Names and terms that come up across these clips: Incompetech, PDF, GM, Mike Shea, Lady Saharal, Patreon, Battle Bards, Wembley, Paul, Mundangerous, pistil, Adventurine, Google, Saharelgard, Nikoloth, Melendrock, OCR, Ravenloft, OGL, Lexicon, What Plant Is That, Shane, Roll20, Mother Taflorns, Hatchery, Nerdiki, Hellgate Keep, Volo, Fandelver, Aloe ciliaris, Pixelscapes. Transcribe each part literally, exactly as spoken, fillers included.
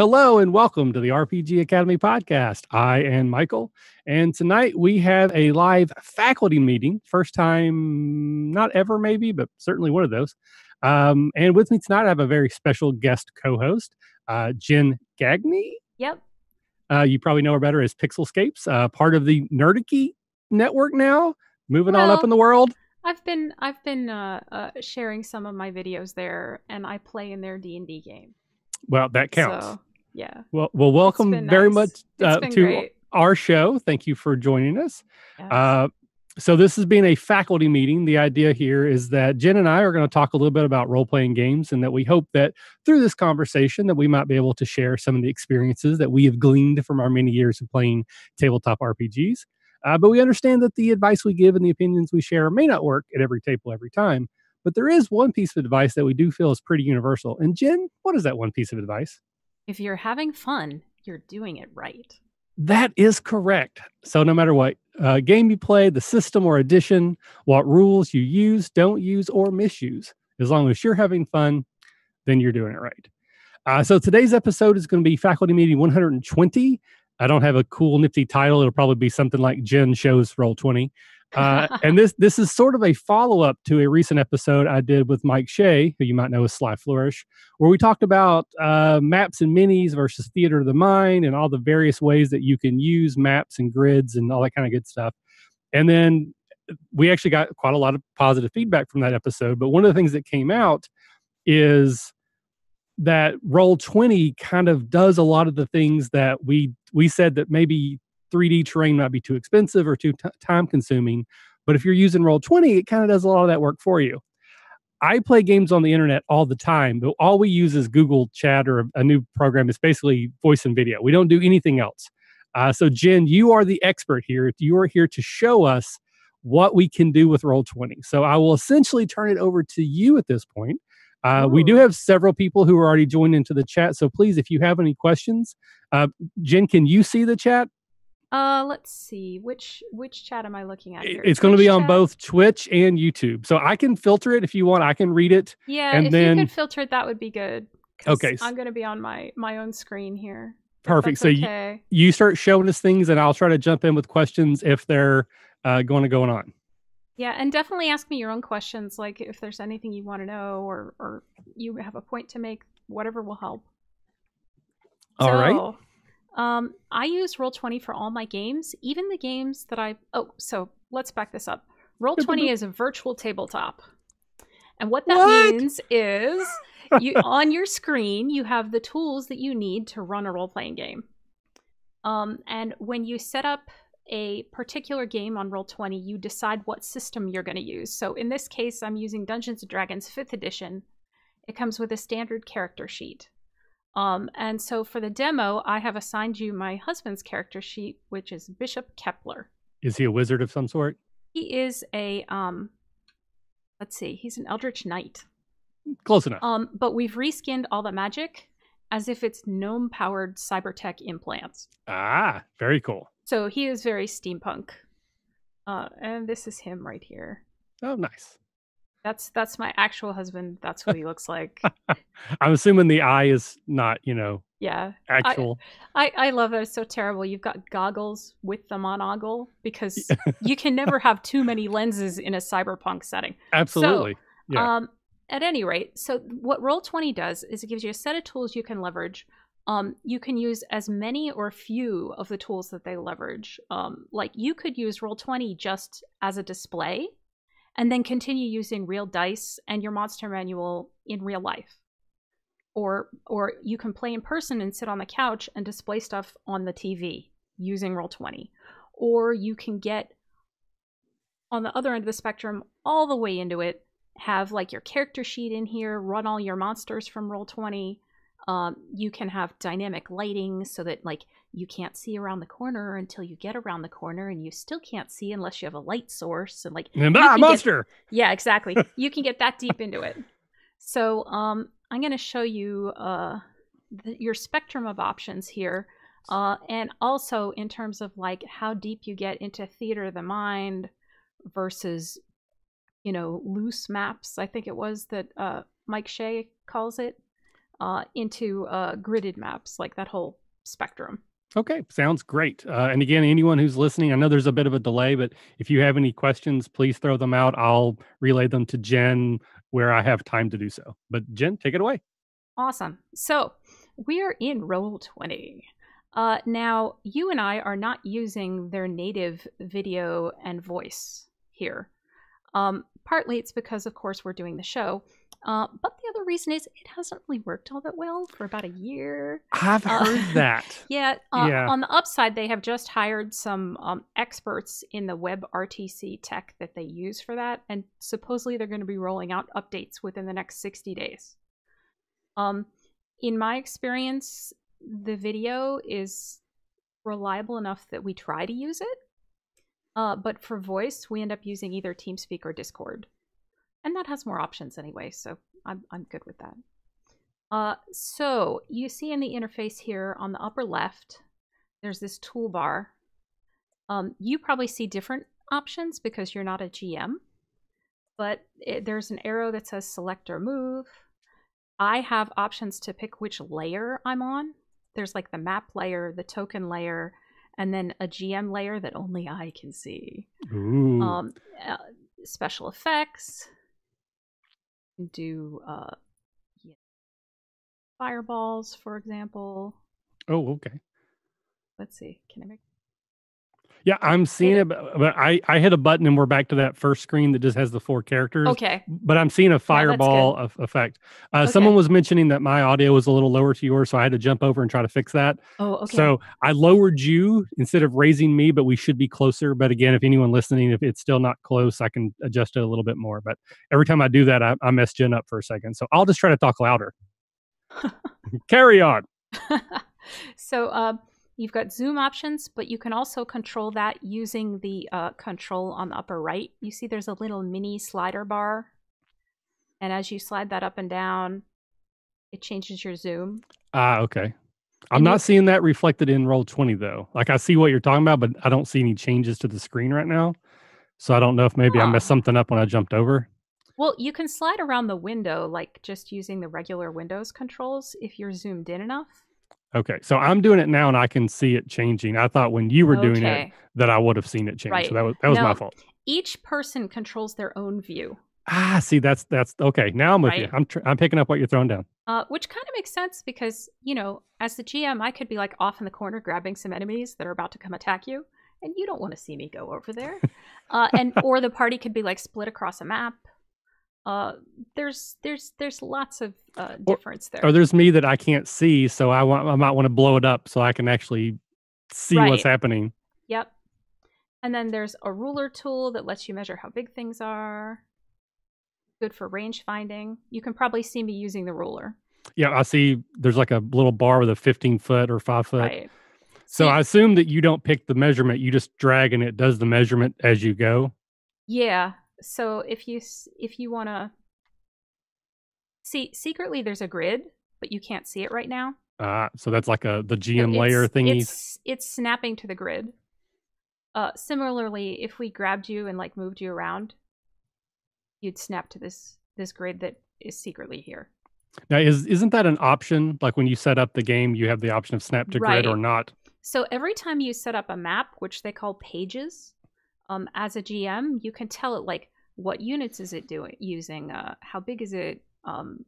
Hello and welcome to the R P G Academy podcast. I am Michael, and tonight we have a live faculty meeting. First time, not ever maybe, but certainly one of those. Um, and with me tonight, I have a very special guest co-host, uh, Jen Gagney. Yep. Uh, you probably know her better as Pixelscapes, uh, part of the Nerdiki network now, moving well, on up in the world. I've been I've been uh, uh, sharing some of my videos there, and I play in their D and D game. Well, that counts. So. Yeah. Well, well, welcome very nice. much uh, to great. our show. Thank you for joining us. Yes. Uh, so this has been a faculty meeting. The idea here is that Jen and I are going to talk a little bit about role-playing games, and that we hope that through this conversation that we might be able to share some of the experiences that we have gleaned from our many years of playing tabletop R P Gs. Uh, but we understand that the advice we give and the opinions we share may not work at every table every time. But there is one piece of advice that we do feel is pretty universal. And Jen, what is that one piece of advice? If you're having fun, you're doing it right. That is correct. So no matter what uh, game you play, the system or edition, what rules you use, don't use, or misuse, as long as you're having fun, then you're doing it right. Uh, so today's episode is going to be Faculty Meeting one hundred twenty. I don't have a cool, nifty title. It'll probably be something like Jen Shows Roll twenty. Uh, and this this is sort of a follow-up to a recent episode I did with Mike Shea, who you might know as Sly Flourish, where we talked about uh, maps and minis versus theater of the mind and all the various ways that you can use maps and grids and all that kind of good stuff. And then we actually got quite a lot of positive feedback from that episode. But one of the things that came out is that Roll twenty kind of does a lot of the things that we we said that maybe three D terrain might be too expensive or too t time consuming, but if you're using Roll twenty, it kind of does a lot of that work for you. I play games on the internet all the time, but all we use is Google Chat or a, a new program. It's basically voice and video. We don't do anything else. Uh, so Jen, you are the expert here. You are here to show us what we can do with Roll twenty. So I will essentially turn it over to you at this point. Uh, we do have several people who are already joined into the chat. So please, if you have any questions, uh, Jen, can you see the chat? Uh, let's see. Which which chat am I looking at here? It's going to be on both Twitch and YouTube. So I can filter it if you want. I can read it. Yeah, and if then... you could filter it, that would be good. Okay. I'm going to be on my, my own screen here. Perfect. So okay. you, you start showing us things, and I'll try to jump in with questions if they're uh, going to go on. Yeah, and definitely ask me your own questions, like if there's anything you want to know or, or you have a point to make, whatever will help. All so, right. Um, I use Roll twenty for all my games, even the games that I... Oh, so let's back this up. Roll twenty is a virtual tabletop. And what that what? means is you, on your screen, you have the tools that you need to run a role-playing game. Um, and when you set up a particular game on Roll twenty, you decide what system you're going to use. So in this case, I'm using Dungeons and Dragons fifth edition. It comes with a standard character sheet. Um, and so for the demo, I have assigned you my husband's character sheet, which is Bishop Kepler. Is he a wizard of some sort? He is a, um, let's see, he's an Eldritch Knight. Close enough. Um, but we've reskinned all the magic as if it's gnome-powered cybertech implants. Ah, very cool. So he is very steampunk. Uh, and this is him right here. Oh, nice. That's that's my actual husband. That's what he looks like. I'm assuming the eye is not, you know, yeah, actual. I, I, I love it. It's so terrible. You've got goggles with the monogle because you can never have too many lenses in a cyberpunk setting. Absolutely. So, yeah. Um, at any rate, so what Roll twenty does is it gives you a set of tools you can leverage. Um, you can use as many or few of the tools that they leverage. Um, like you could use Roll twenty just as a display, and then continue using real dice and your monster manual in real life. Or or you can play in person and sit on the couch and display stuff on the T V using Roll twenty. Or you can get, on the other end of the spectrum, all the way into it, have like your character sheet in here, run all your monsters from Roll twenty. Um, you can have dynamic lighting so that like you can't see around the corner until you get around the corner, and you still can't see unless you have a light source. And like and ah, monster. Get, yeah, exactly. You can get that deep into it. So um, I'm going to show you uh, the, your spectrum of options here, uh, and also in terms of like how deep you get into theater of the mind versus, you know, loose maps. I think it was that uh, Mike Shea calls it. uh, into uh, gridded maps, like that whole spectrum. Okay, sounds great. Uh, and again, anyone who's listening, I know there's a bit of a delay, but if you have any questions, please throw them out. I'll relay them to Jen where I have time to do so. But Jen, take it away. Awesome. So we're in Roll twenty. Uh, now, you and I are not using their native video and voice here. Um, partly it's because, of course, we're doing the show. Uh, but the other reason is it hasn't really worked all that well for about a year. I've uh, heard that. Yeah, uh, yeah. On the upside, they have just hired some um, experts in the WebRTC tech that they use for that. And supposedly they're going to be rolling out updates within the next sixty days. Um, in my experience, the video is reliable enough that we try to use it. Uh, but for voice, we end up using either TeamSpeak or Discord. And that has more options anyway, so I'm, I'm good with that. Uh, so you see in the interface here on the upper left, there's this toolbar. Um, you probably see different options because you're not a G M, but it, there's an arrow that says select or move. I have options to pick which layer I'm on. There's like the map layer, the token layer, and then a G M layer that only I can see. Ooh. Um, uh, special effects. Do uh yeah. fireballs, for example. Oh, okay. Let's see. Can I make? Yeah, I'm seeing it, but I I hit a button and we're back to that first screen that just has the four characters. Okay. But I'm seeing a fireball yeah, effect. Uh, okay. Someone was mentioning that my audio was a little lower to yours, so I had to jump over and try to fix that. Oh, okay. So I lowered you instead of raising me, but we should be closer. But again, if anyone listening, if it's still not close, I can adjust it a little bit more. But every time I do that, I, I mess Jen up for a second. So I'll just try to talk louder. Carry on. So, um, you've got zoom options, but you can also control that using the uh, control on the upper right. You see there's a little mini slider bar. And as you slide that up and down, it changes your zoom. Ah, uh, okay. I'm and not seeing that reflected in Roll twenty, though. Like, I see what you're talking about, but I don't see any changes to the screen right now. So I don't know if maybe oh. I messed something up when I jumped over. Well, you can slide around the window, like just using the regular Windows controls if you're zoomed in enough. Okay, so I'm doing it now and I can see it changing. I thought when you were okay. doing it that I would have seen it change. Right. So that was, that was no, my fault. Each person controls their own view. Ah, see, that's that's okay. Now I'm with right. you. I'm tr I'm picking up what you're throwing down. Uh, which kind of makes sense because, you know, as the G M, I could be like off in the corner grabbing some enemies that are about to come attack you, and you don't want to see me go over there. uh, and or the party could be like split across a map. Uh, there's there's there's lots of uh, difference there. Or there's me that I can't see, so I want I might want to blow it up so I can actually see right. what's happening. Yep. And then there's a ruler tool that lets you measure how big things are. Good for range finding. You can probably see me using the ruler. Yeah, I see. There's like a little bar with a fifteen foot or five foot. Right. So yeah. I assume that you don't pick the measurement. You just drag and it does the measurement as you go. Yeah. So if you if you want to see secretly, there's a grid, but you can't see it right now. Uh, so that's like a the G M it's, layer thingy. It's it's snapping to the grid. Uh, similarly, if we grabbed you and like moved you around, you'd snap to this this grid that is secretly here. Now, is isn't that an option? Like when you set up the game, you have the option of snap to right. grid or not. So every time you set up a map, which they call pages. Um, as a G M, you can tell it like what units is it doing using, uh, how big is it, um,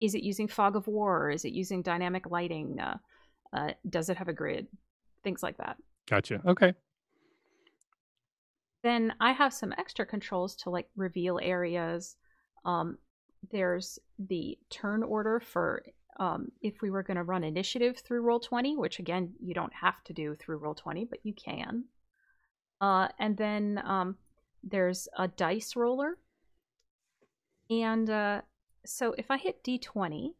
is it using fog of war, or is it using dynamic lighting, uh, uh, does it have a grid, things like that. Gotcha. Okay. Then I have some extra controls to like reveal areas. Um, there's the turn order for um, if we were going to run initiative through Roll twenty, which again you don't have to do through Roll twenty, but you can. Uh, and then um, there's a dice roller. And uh, so if I hit D twenty,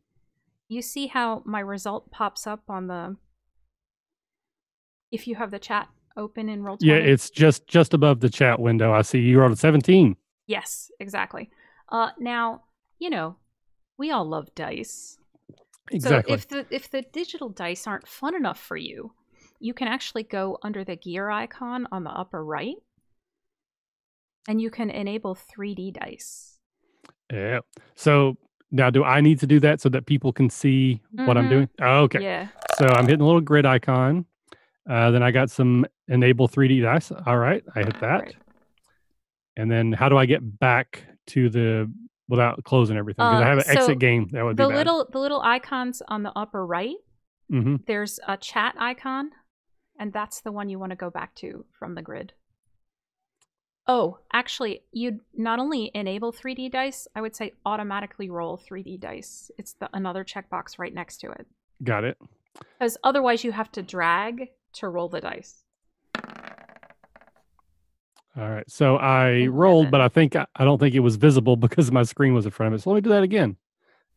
you see how my result pops up on the... If you have the chat open in Roll twenty. Yeah, it's just, just above the chat window. I see you rolled a seventeen. Yes, exactly. Uh, now, you know, we all love dice. Exactly. So if the, if the digital dice aren't fun enough for you, you can actually go under the gear icon on the upper right, and you can enable three D dice. Yeah. So Now, do I need to do that so that people can see mm-hmm. what I'm doing? Oh, okay. Yeah. So I'm hitting a little grid icon. Uh, then I got some enable three D dice. All right. I hit that. Right. And then how do I get back to the without closing everything? Because uh, I have an so exit game. That would the be bad. Little, the little icons on the upper right, mm-hmm. there's a chat icon. And that's the one you want to go back to from the grid. Oh, actually, you not only enable three D dice, I would say automatically roll three D dice. It's the another checkbox right next to it. Got it. Because otherwise you have to drag to roll the dice. All right. So I rolled, but I think I don't think it was visible because my screen was in front of it. So let me do that again.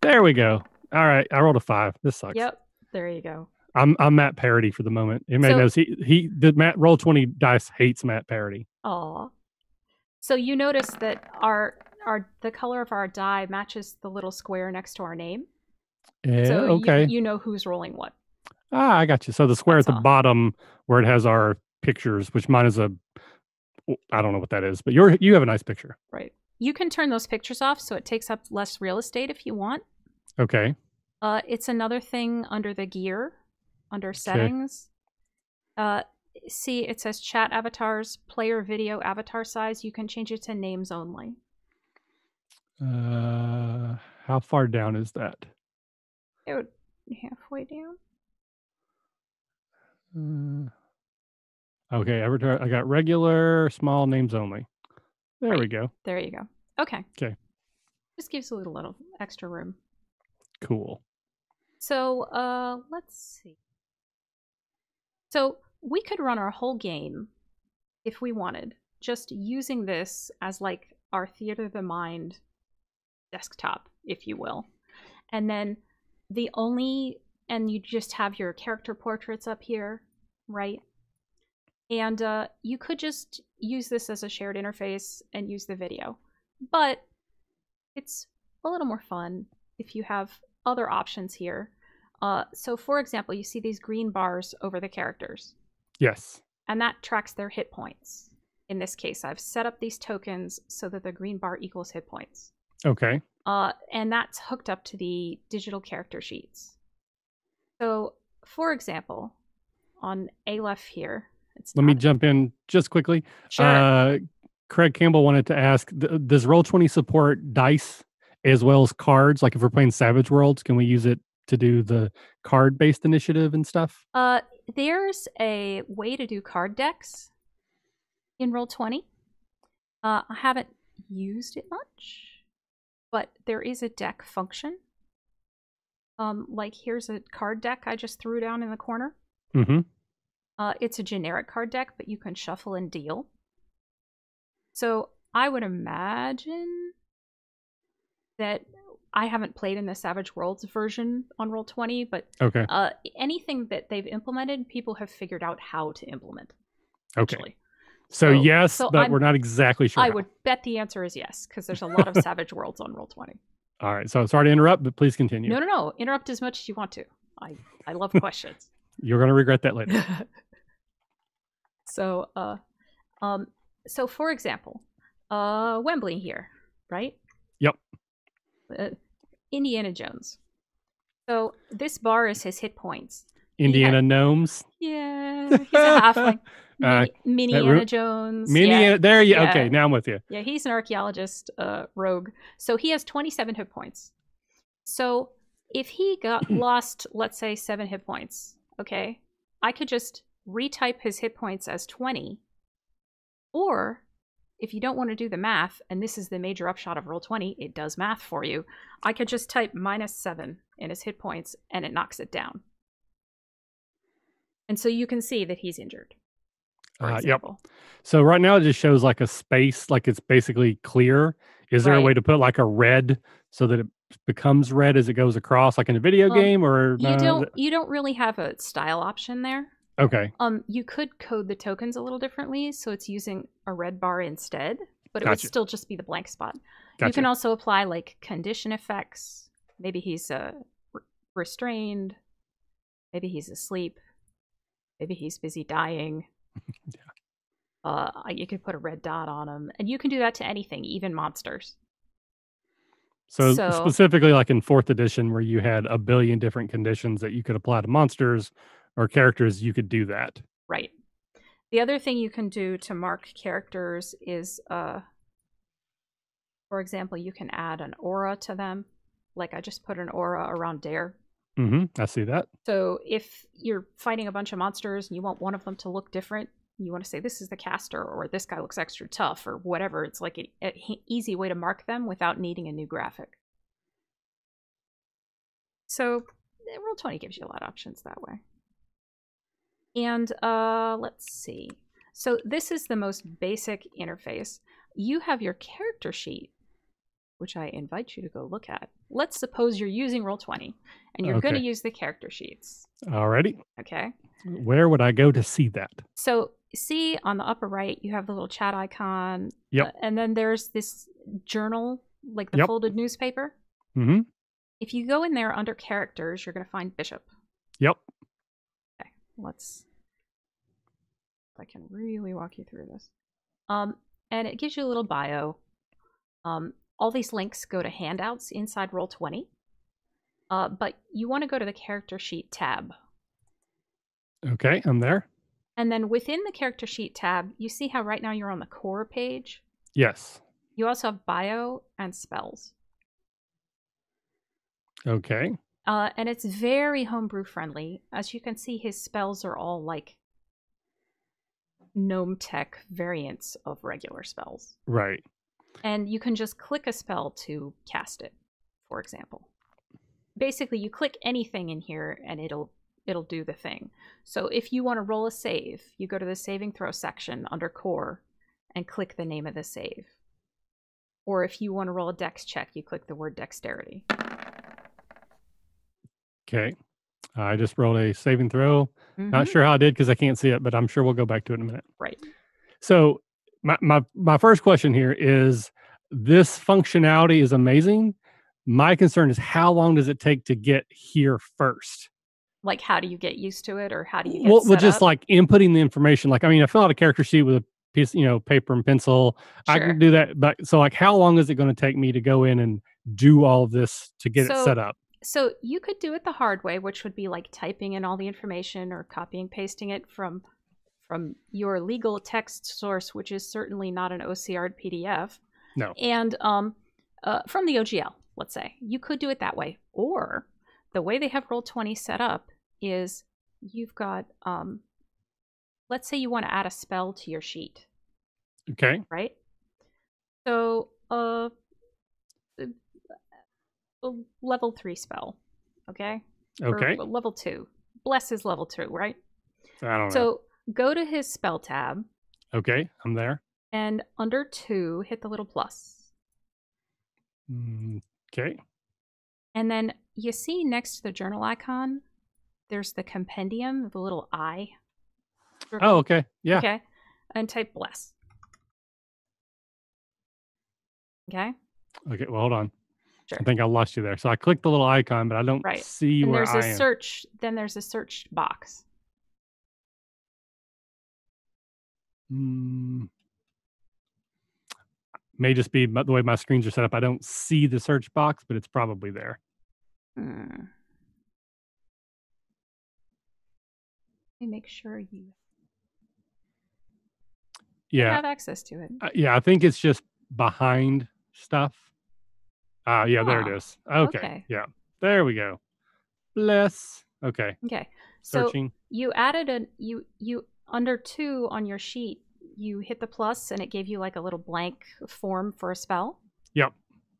There we go. All right. I rolled a five. This sucks. Yep. There you go. I'm I'm Matt Parody for the moment. Everybody so, knows he he the Matt Roll twenty dice hates Matt Parody. Aw. So you notice that our our the color of our die matches the little square next to our name. Yeah, so okay. You, you know who's rolling what. Ah, I got you. So the square That's at the all. Bottom where it has our pictures, which mine is a I don't know what that is, but you're you have a nice picture. Right. You can turn those pictures off so it takes up less real estate if you want. Okay. Uh, it's another thing under the gear, under settings. Okay. Uh See, it says chat avatars, player video avatar size. You can change it to names only. Uh, how far down is that? It would be halfway down. Uh, okay, avatar. I got regular, small, names only. There right. we go. There you go. Okay. Okay. Just gives a little, little extra room. Cool. So, uh, let's see. So. We could run our whole game, if we wanted, just using this as like our Theater of the Mind desktop, if you will. And then the only, and you just have your character portraits up here, right? And uh, you could just use this as a shared interface and use the video. But it's a little more fun if you have other options here. Uh, so for example, you see these green bars over the characters. Yes. And that tracks their hit points. In this case, I've set up these tokens so that the green bar equals hit points. Okay. Uh, and that's hooked up to the digital character sheets. So, for example, on Aleph here. It's Let me jump in just quickly. Sure. Uh, Craig Campbell wanted to ask, does Roll twenty support dice as well as cards? Like if we're playing Savage Worlds, can we use it to do the card-based initiative and stuff? Uh. There's a way to do card decks in Roll twenty. Uh, I haven't used it much, but there is a deck function. Um, like here's a card deck I just threw down in the corner. Mm-hmm. Uh, it's a generic card deck, but you can shuffle and deal. So I would imagine that I haven't played in the Savage Worlds version on Roll twenty, but okay. uh, anything that they've implemented, people have figured out how to implement. Okay. So, so yes, so but I'm, we're not exactly sure. I how. would bet the answer is yes, because there's a lot of Savage Worlds on Roll twenty. All right. So sorry to interrupt, but please continue. No, no, no. Interrupt as much as you want to. I, I love questions. You're going to regret that later. so, uh, um, so for example, uh, Wembley here, right? Yep. Uh, Indiana Jones. So this bar is his hit points. Indiana had, gnomes. Yeah, he's a halfling. uh, Miniana Jones. Miniana, yeah. There you. Yeah. Okay, now I'm with you. Yeah, he's an archaeologist, uh, rogue. So he has twenty-seven hit points. So if he got lost, let's say seven hit points. Okay, I could just retype his hit points as twenty. Or if you don't want to do the math, and this is the major upshot of Roll twenty, it does math for you. I could just type minus seven in his hit points, and it knocks it down. And so you can see that he's injured. Uh, yep. So right now it just shows like a space, like it's basically clear. Is there right. a way to put like a red so that it becomes red as it goes across, like in a video well, game? Or you no? don't. You don't really have a style option there. Okay. Um, you could code the tokens a little differently, so it's using a red bar instead, but it gotcha. would still just be the blank spot. Gotcha. You can also apply like condition effects. Maybe he's uh, re restrained. Maybe he's asleep. Maybe he's busy dying. yeah. Uh, you could put a red dot on him, and you can do that to anything, even monsters. So, so specifically like in fourth edition where you had a billion different conditions that you could apply to monsters or characters, you could do that. Right. The other thing you can do to mark characters is, uh, for example, you can add an aura to them. Like I just put an aura around Dare. Mm-hmm. I see that. So if you're fighting a bunch of monsters and you want one of them to look different, you want to say this is the caster, or this guy looks extra tough, or whatever. It's like an easy way to mark them without needing a new graphic. So Roll twenty gives you a lot of options that way. And uh, let's see. So this is the most basic interface. You have your character sheet, which I invite you to go look at. Let's suppose you're using Roll twenty, and you're okay. going to use the character sheets. Alrighty. Okay. Where would I go to see that? So see on the upper right, you have the little chat icon. Yep. Uh, and then there's this journal, like the yep. folded newspaper. Mm-hmm. If you go in there under characters, you're going to find Bishop. Yep. Okay. Let's, if I can really walk you through this. Um, and it gives you a little bio. Um, all these links go to handouts inside Roll twenty. Uh, but you want to go to the character sheet tab. Okay, I'm there. And then within the character sheet tab, you see how right now you're on the core page? Yes. You also have bio and spells. Okay. Uh, and it's very homebrew friendly. As you can see, his spells are all like gnome tech variants of regular spells. Right. And you can just click a spell to cast it, for example. Basically, you click anything in here and it'll it'll do the thing. So if you want to roll a save, you go to the saving throw section under core and click the name of the save. Or if you want to roll a dex check, you click the word dexterity. Okay. I just rolled a saving throw. Mm-hmm. Not sure how I did because I can't see it, but I'm sure we'll go back to it in a minute. Right. So my, my, my first question here is, this functionality is amazing. My concern is how long does it take to get here first? Like, how do you get used to it, or how do you get well, set well, just up? Like inputting the information. Like, I mean, I fill out a character sheet with a piece, you know, paper and pencil. Sure. I can do that. But so like, how long is it going to take me to go in and do all of this to get so, it set up? So you could do it the hard way, which would be like typing in all the information or copying, pasting it from, from your legal text source, which is certainly not an O C R'd P D F. No. And um, uh, from the O G L, let's say. You could do it that way. Or the way they have Roll twenty set up is you've got, um, let's say you want to add a spell to your sheet. Okay. Right? So, uh, a level three spell. Okay? Okay. Or level two. Bless is level two, right? I don't know. So, go to his spell tab. Okay, I'm there. And under two, hit the little plus. Okay. And then you see next to the journal icon, there's the compendium, the little I. Oh, okay. Yeah. Okay. And type bless. Okay. Okay. Well, hold on. Sure. I think I lost you there. So I clicked the little icon, but I don't right. see and where there's I a am. Search. Then there's a search box. Mm. May just be the way my screens are set up. I don't see the search box, but it's probably there. Hmm. Let me make sure you yeah. have access to it. Uh, yeah, I think it's just behind stuff. Ah, uh, yeah, oh, there it is. Okay. okay. Yeah, there we go. Bless. Okay. Okay. Searching. So you added a you you under two on your sheet. You hit the plus, and it gave you like a little blank form for a spell. Yep.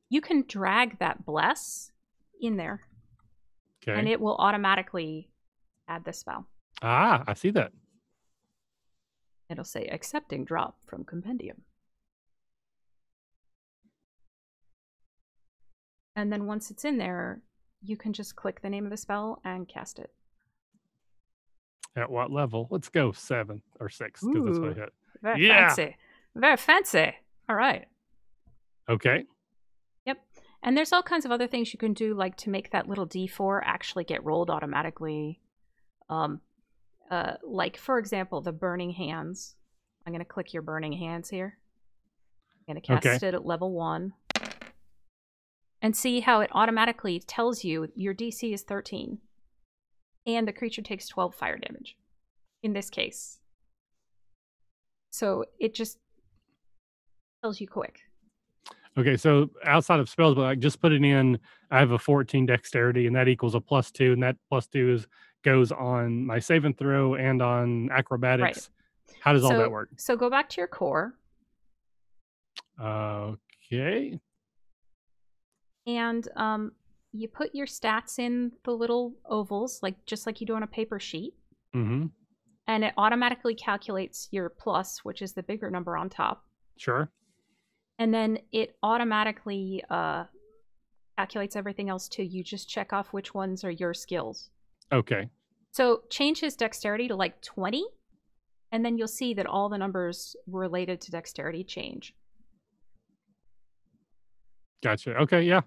You can drag that bless in there. Okay. And it will automatically add the spell. Ah, I see that. It'll say accepting drop from compendium. And then once it's in there, you can just click the name of the spell and cast it. At what level? Let's go seven or six, because that's what I hit. Very yeah. fancy. Very fancy. All right. Okay. Yep. And there's all kinds of other things you can do, like to make that little D four actually get rolled automatically. Um, uh, like, for example, the burning hands. I'm going to click your burning hands here. I'm going to cast okay. it at level one. and see how it automatically tells you your D C is thirteen and the creature takes twelve fire damage in this case. So it just tells you quick. Okay, so outside of spells, but like just putting in, I have a fourteen dexterity, and that equals a plus two, and that plus two is goes on my save and throw and on acrobatics. Right. How does so, all that work? So go back to your core. Okay. And um, you put your stats in the little ovals, like just like you do on a paper sheet. Mm-hmm. And it automatically calculates your plus, which is the bigger number on top. Sure. And then it automatically uh, calculates everything else too. You just check off which ones are your skills. Okay. So change his dexterity to like twenty, and then you'll see that all the numbers related to dexterity change. Gotcha. Okay, yeah.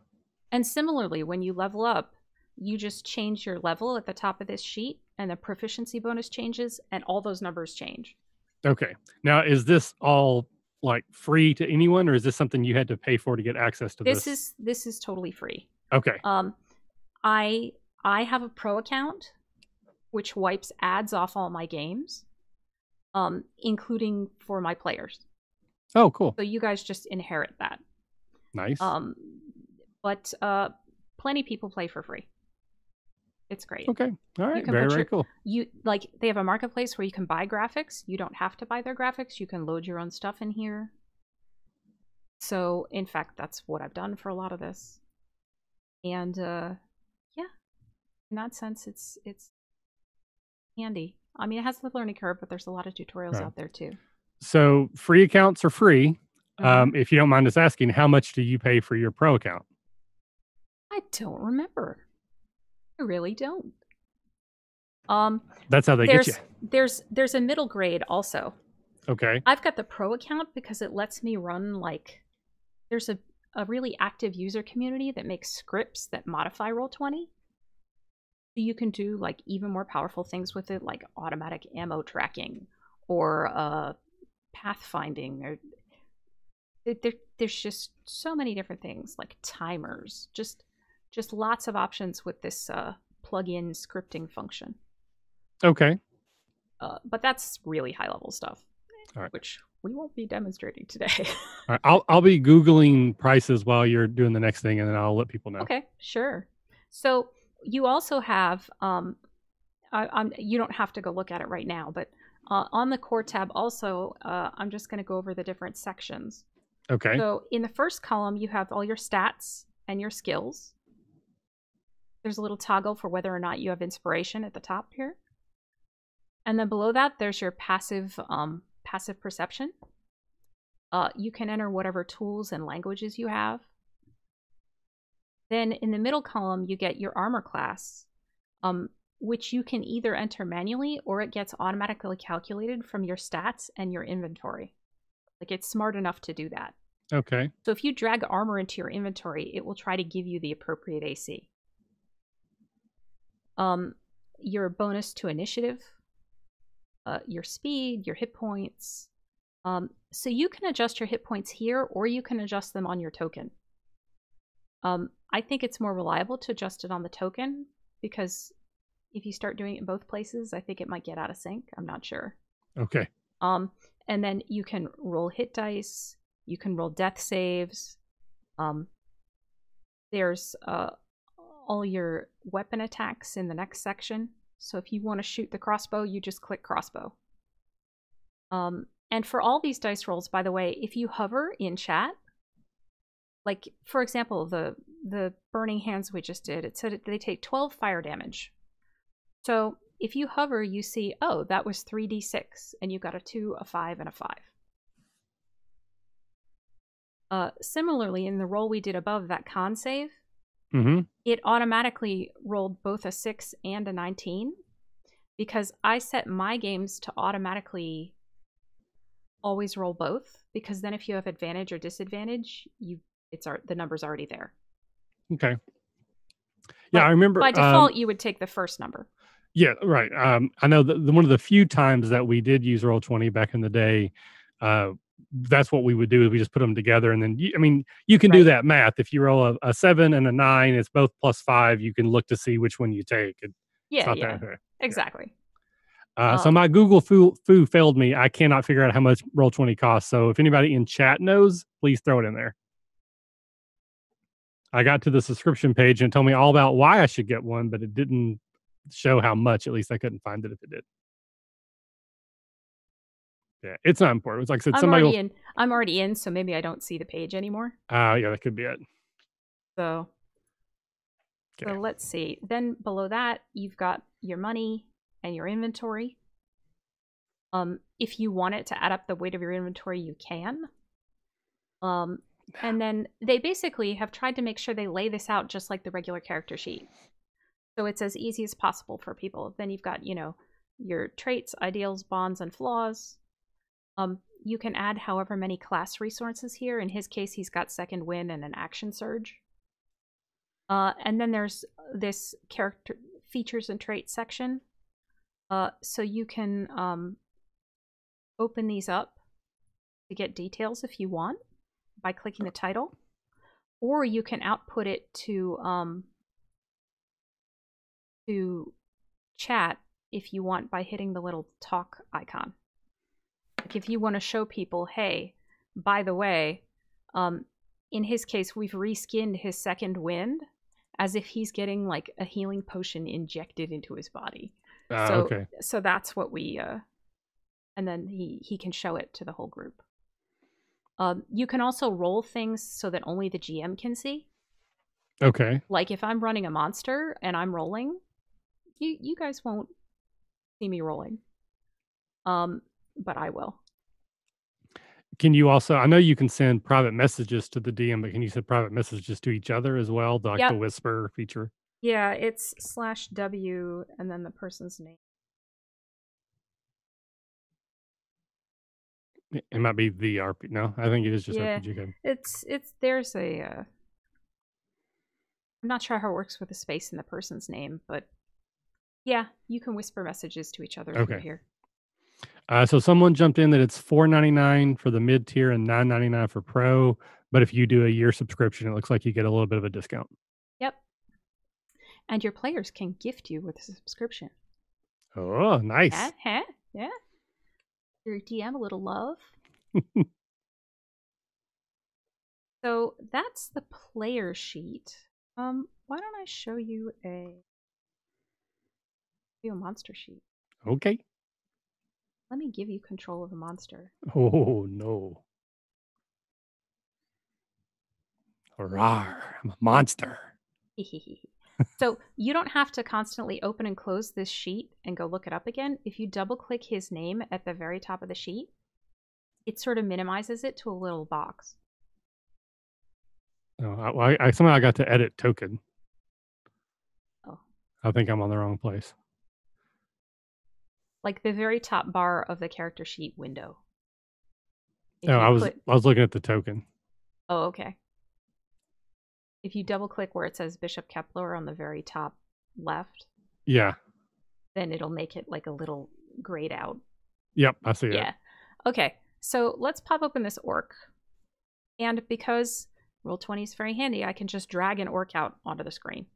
And similarly, when you level up, you just change your level at the top of this sheet, and the proficiency bonus changes, and all those numbers change. Okay. Now, is this all like free to anyone, or is this something you had to pay for to get access to this? This is this is totally free. Okay. Um, I I have a pro account, which wipes ads off all my games, um, including for my players. Oh, cool. So you guys just inherit that. Nice. Um, but uh, plenty of people play for free. It's great. Okay. All right. Very, very cool. You like they have a marketplace where you can buy graphics. You don't have to buy their graphics. You can load your own stuff in here. So, in fact, that's what I've done for a lot of this. And uh, yeah, in that sense, it's it's handy. I mean, it has the learning curve, but there's a lot of tutorials right out there too. So, free accounts are free. Mm-hmm. Um, if you don't mind us asking, how much do you pay for your pro account? I don't remember. I really don't. Um, That's how they get you. There's there's a middle grade also. Okay. I've got the pro account because it lets me run like there's a, a really active user community that makes scripts that modify Roll twenty. You can do like even more powerful things with it, like automatic ammo tracking or uh, pathfinding. Or there, there's just so many different things like timers, just. Just lots of options with this uh, plug-in scripting function. Okay. Uh, but that's really high-level stuff, all right, which we won't be demonstrating today. All right. I'll, I'll be Googling prices while you're doing the next thing, and then I'll let people know. Okay, sure. So you also have, um, I, I'm, you don't have to go look at it right now, but uh, on the core tab also, uh, I'm just going to go over the different sections. Okay. So in the first column, you have all your stats and your skills. There's a little toggle for whether or not you have inspiration at the top here. And then below that, there's your passive um, passive perception. Uh, you can enter whatever tools and languages you have. Then in the middle column, you get your armor class, um, which you can either enter manually or it gets automatically calculated from your stats and your inventory. Like it's smart enough to do that. Okay. So if you drag armor into your inventory, it will try to give you the appropriate A C. Um, your bonus to initiative, uh, your speed, your hit points. Um, so you can adjust your hit points here, or you can adjust them on your token. Um, I think it's more reliable to adjust it on the token, because if you start doing it in both places, I think it might get out of sync. I'm not sure. Okay. Um, and then you can roll hit dice. You can roll death saves. Um, there's uh, all your weapon attacks in the next section. So if you want to shoot the crossbow, you just click crossbow. Um, and for all these dice rolls, by the way, if you hover in chat, like for example, the the burning hands we just did, it said they take twelve fire damage. So if you hover, you see, oh, that was three d six, and you got a two, a five, and a five. Uh, similarly, in the roll we did above, that con save, mm-hmm, it automatically rolled both a six and a nineteen because I set my games to automatically always roll both, because then if you have advantage or disadvantage, you it's the number's already there. Okay. Yeah, like, I remember. By default, um, you would take the first number. Yeah, right. Um, I know that one of the few times that we did use Roll twenty back in the day, uh, that's what we would do, is we just put them together. And then, I mean, you can right. do that math. If you roll a, a seven and a nine, it's both plus five. You can look to see which one you take. It's yeah, not yeah. That exactly. Yeah. Uh, um, so my Google foo, foo failed me. I cannot figure out how much Roll twenty costs. So if anybody in chat knows, please throw it in there. I got to the subscription page and told me all about why I should get one, but it didn't show how much. At least I couldn't find it if it did. Yeah, it's not important. It's like I said, I'm somebody already will... in. I'm already in, so maybe I don't see the page anymore. Oh, uh, yeah, that could be it. So, okay. So let's see. Then below that, you've got your money and your inventory. Um, if you want it to add up the weight of your inventory, you can. Um. And then they basically have tried to make sure they lay this out just like the regular character sheet, so it's as easy as possible for people. Then you've got, you know, your traits, ideals, bonds, and flaws. Um, you can add however many class resources here. In his case, he's got second wind and an action surge. Uh, and then there's this character features and traits section. Uh, so you can um, open these up to get details if you want, by clicking the title, or you can output it to um, to chat if you want by hitting the little talk icon. Like if you want to show people, hey, by the way, um, in his case, we've reskinned his second wind as if he's getting like a healing potion injected into his body. Uh, so, okay. So that's what we, uh, and then he, he can show it to the whole group. Um, you can also roll things so that only the G M can see. Okay. Like if I'm running a monster and I'm rolling, you you guys won't see me rolling. Um, but I will. Can you also? I know you can send private messages to the D M, but can you send private messages to each other as well? Like yep. The whisper feature. Yeah, it's slash W and then the person's name. It might be the R P G. No, I think it is just yeah, R P G game. It's it's there's a. Uh, I'm not sure how it works with the space in the person's name, but yeah, you can whisper messages to each other okay. over here. Uh, so someone jumped in that it's four ninety-nine for the mid tier and nine ninety-nine for pro, but if you do a year subscription, it looks like you get a little bit of a discount. Yep. And your players can gift you with a subscription. Oh, nice. Uh, huh? Yeah. Your D M a little love. So that's the player sheet. Um, why don't I show you a, show you a monster sheet? Okay. Let me give you control of a monster. Oh no! Hurrah! I'm a monster. So you don't have to constantly open and close this sheet and go look it up again. If you double click his name at the very top of the sheet, it sort of minimizes it to a little box. Oh, I, I somehow I got to edit token. Oh. I think I'm on the wrong place. Like the very top bar of the character sheet window. If oh, I was put... I was looking at the token. Oh, okay. If you double click where it says Bishop Kepler on the very top left. Yeah. Then it'll make it like a little grayed out. Yep, I see it. Yeah. That. Okay, so let's pop open this orc. And because Roll twenty is very handy, I can just drag an orc out onto the screen.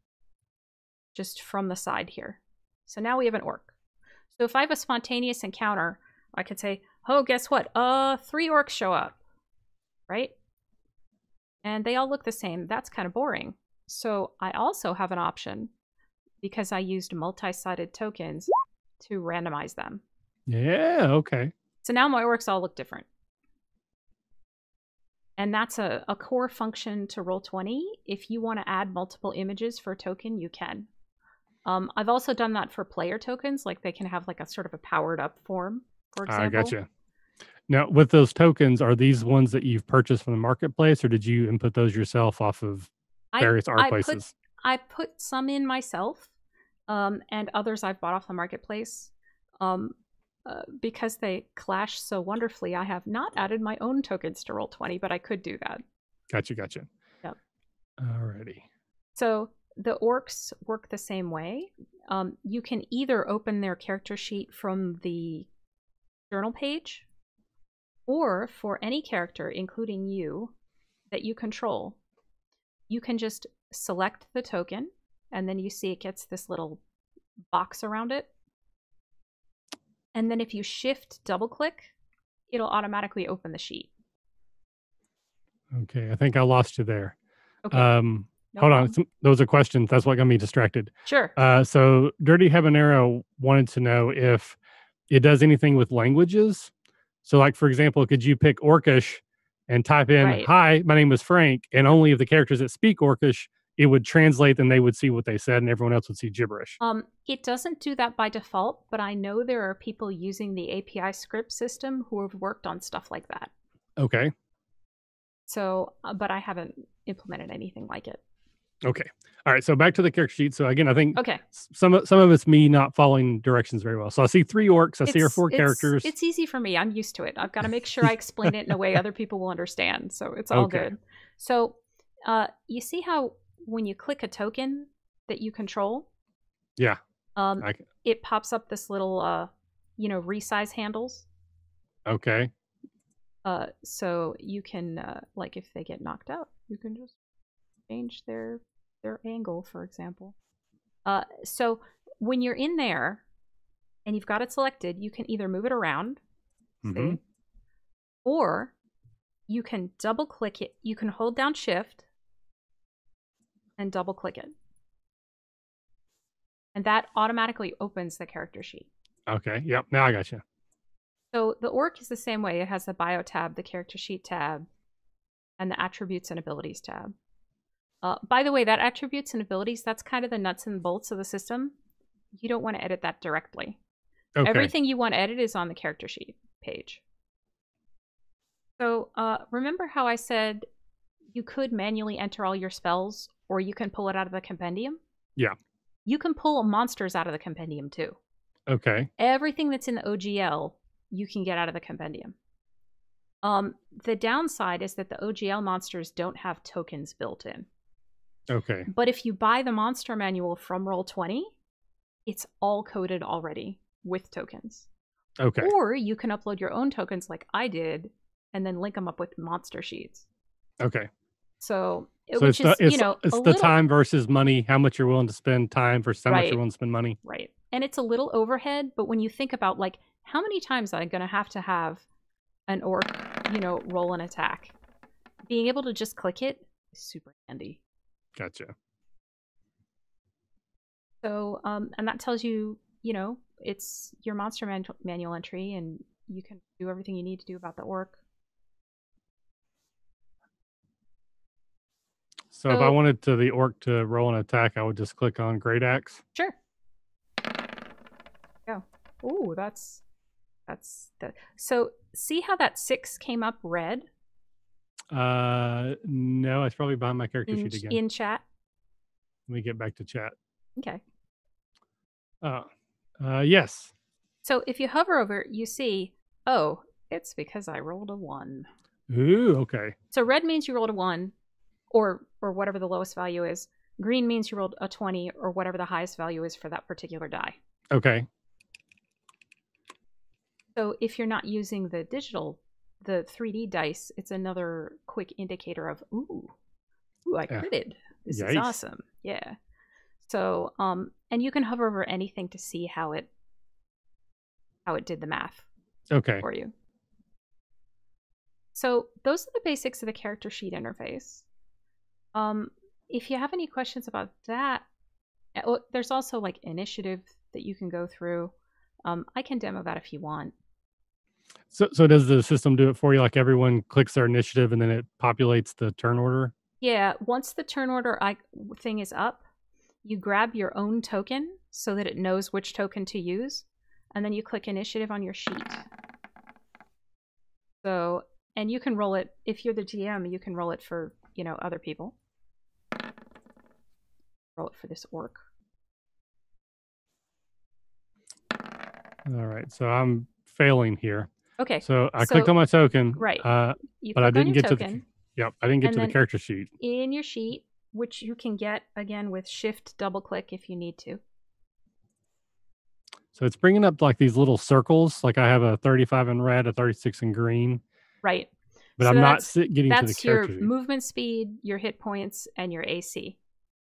Just from the side here. So now we have an orc. So if I have a spontaneous encounter, I could say, oh, guess what? Uh, three orcs show up. Right? And they all look the same. That's kind of boring. So I also have an option, because I used multi-sided tokens, to randomize them. Yeah, okay. So now my orcs all look different. And that's a, a core function to Roll twenty. If you want to add multiple images for a token, you can. Um, I've also done that for player tokens. Like they can have like a sort of a powered up form, for example. I gotcha. Now, with those tokens, are these ones that you've purchased from the marketplace, or did you input those yourself off of various I, art I places? Put, I put some in myself, um, and others I've bought off the marketplace. Um, uh, because they clash so wonderfully, I have not added my own tokens to Roll twenty, but I could do that. Gotcha, gotcha. Yep. Alrighty. So the orcs work the same way. Um, you can either open their character sheet from the journal page, or for any character, including you, that you control, you can just select the token, and then you see it gets this little box around it. And then if you shift double click, it'll automatically open the sheet. Okay, I think I lost you there. Okay. Um, no hold problem. on, those are questions. That's what got me distracted. Sure. Uh, so Dirty Habanero wanted to know if it does anything with languages. So like, for example, could you pick Orcish and type in, right. hi, my name is Frank, and only if the characters that speak Orcish, it would translate and they would see what they said and everyone else would see gibberish. Um, it doesn't do that by default, but I know there are people using the A P I script system who have worked on stuff like that. Okay. So, uh, but I haven't implemented anything like it. Okay. All right. So back to the character sheet. So again, I think okay. some, some of it's me not following directions very well. So I see three orcs. I it's, see our four it's, characters. It's easy for me. I'm used to it. I've got to make sure I explain it in a way other people will understand. So it's all okay. good. So uh, you see how when you click a token that you control, yeah, um, I can... it pops up this little, uh, you know, resize handles. Okay. Uh, so you can, uh, like, if they get knocked out, you can just change their their angle, for example. Uh, so when you're in there and you've got it selected, you can either move it around, mm-hmm. see, or you can double click it. You can hold down shift and double click it. And that automatically opens the character sheet. Okay. Yep. Now I got you. So the orc is the same way. It has the bio tab, the character sheet tab, and the attributes and abilities tab. Uh, by the way, that attributes and abilities, that's kind of the nuts and bolts of the system. You don't want to edit that directly. Okay. Everything you want to edit is on the character sheet page. So uh, remember how I said you could manually enter all your spells, or you can pull it out of the compendium? Yeah. You can pull monsters out of the compendium too. Okay. Everything that's in the O G L... you can get out of the compendium. Um, the downside is that the O G L monsters don't have tokens built in. Okay. But if you buy the monster manual from Roll twenty, it's all coded already with tokens. Okay. Or you can upload your own tokens like I did and then link them up with monster sheets. Okay. So, so which it's is, the, it's, you know, it's the little... time versus money, how much you're willing to spend time versus how right. much you're willing to spend money. Right. And it's a little overhead, but when you think about, like, how many times am I going to have to have an orc, you know, roll an attack? Being able to just click it is super handy. Gotcha. So, um, and that tells you, you know, it's your monster man manual entry, and you can do everything you need to do about the orc. So, so if I wanted to the orc to roll an attack, I would just click on Great Axe? Sure. Go. Oh, that's... That's the so see how that six came up red? Uh no, it's probably behind my character in, sheet again. In chat. Let me get back to chat. Okay. Uh uh yes. So if you hover over it, you see, oh, it's because I rolled a one. Ooh, okay. So red means you rolled a one or or whatever the lowest value is. Green means you rolled a twenty or whatever the highest value is for that particular die. Okay. So if you're not using the digital, the three D dice, it's another quick indicator of, ooh, ooh, I critted. This Yikes. is awesome. Yeah. So, um, and you can hover over anything to see how it, how it did the math okay. for you. So those are the basics of the character sheet interface. Um, if you have any questions about that, there's also like initiative that you can go through. Um, I can demo that if you want. So, so does the system do it for you? Like everyone clicks their initiative and then it populates the turn order? Yeah. Once the turn order I, thing is up, you grab your own token so that it knows which token to use. And then you click initiative on your sheet. So, and you can roll it. If you're the G M, you can roll it for, you know, other people. Roll it for this orc. All right, so I'm failing here. Okay. So I so, clicked on my token. Right. Uh, you but I didn't get token, to the. Yep, I didn't get to the character sheet. In your sheet, which you can get again with shift double click if you need to. So it's bringing up like these little circles. Like I have a thirty-five in red, a thirty-six in green, Right. But so I'm not getting to the character. That's your movement speed, your hit points, and your A C.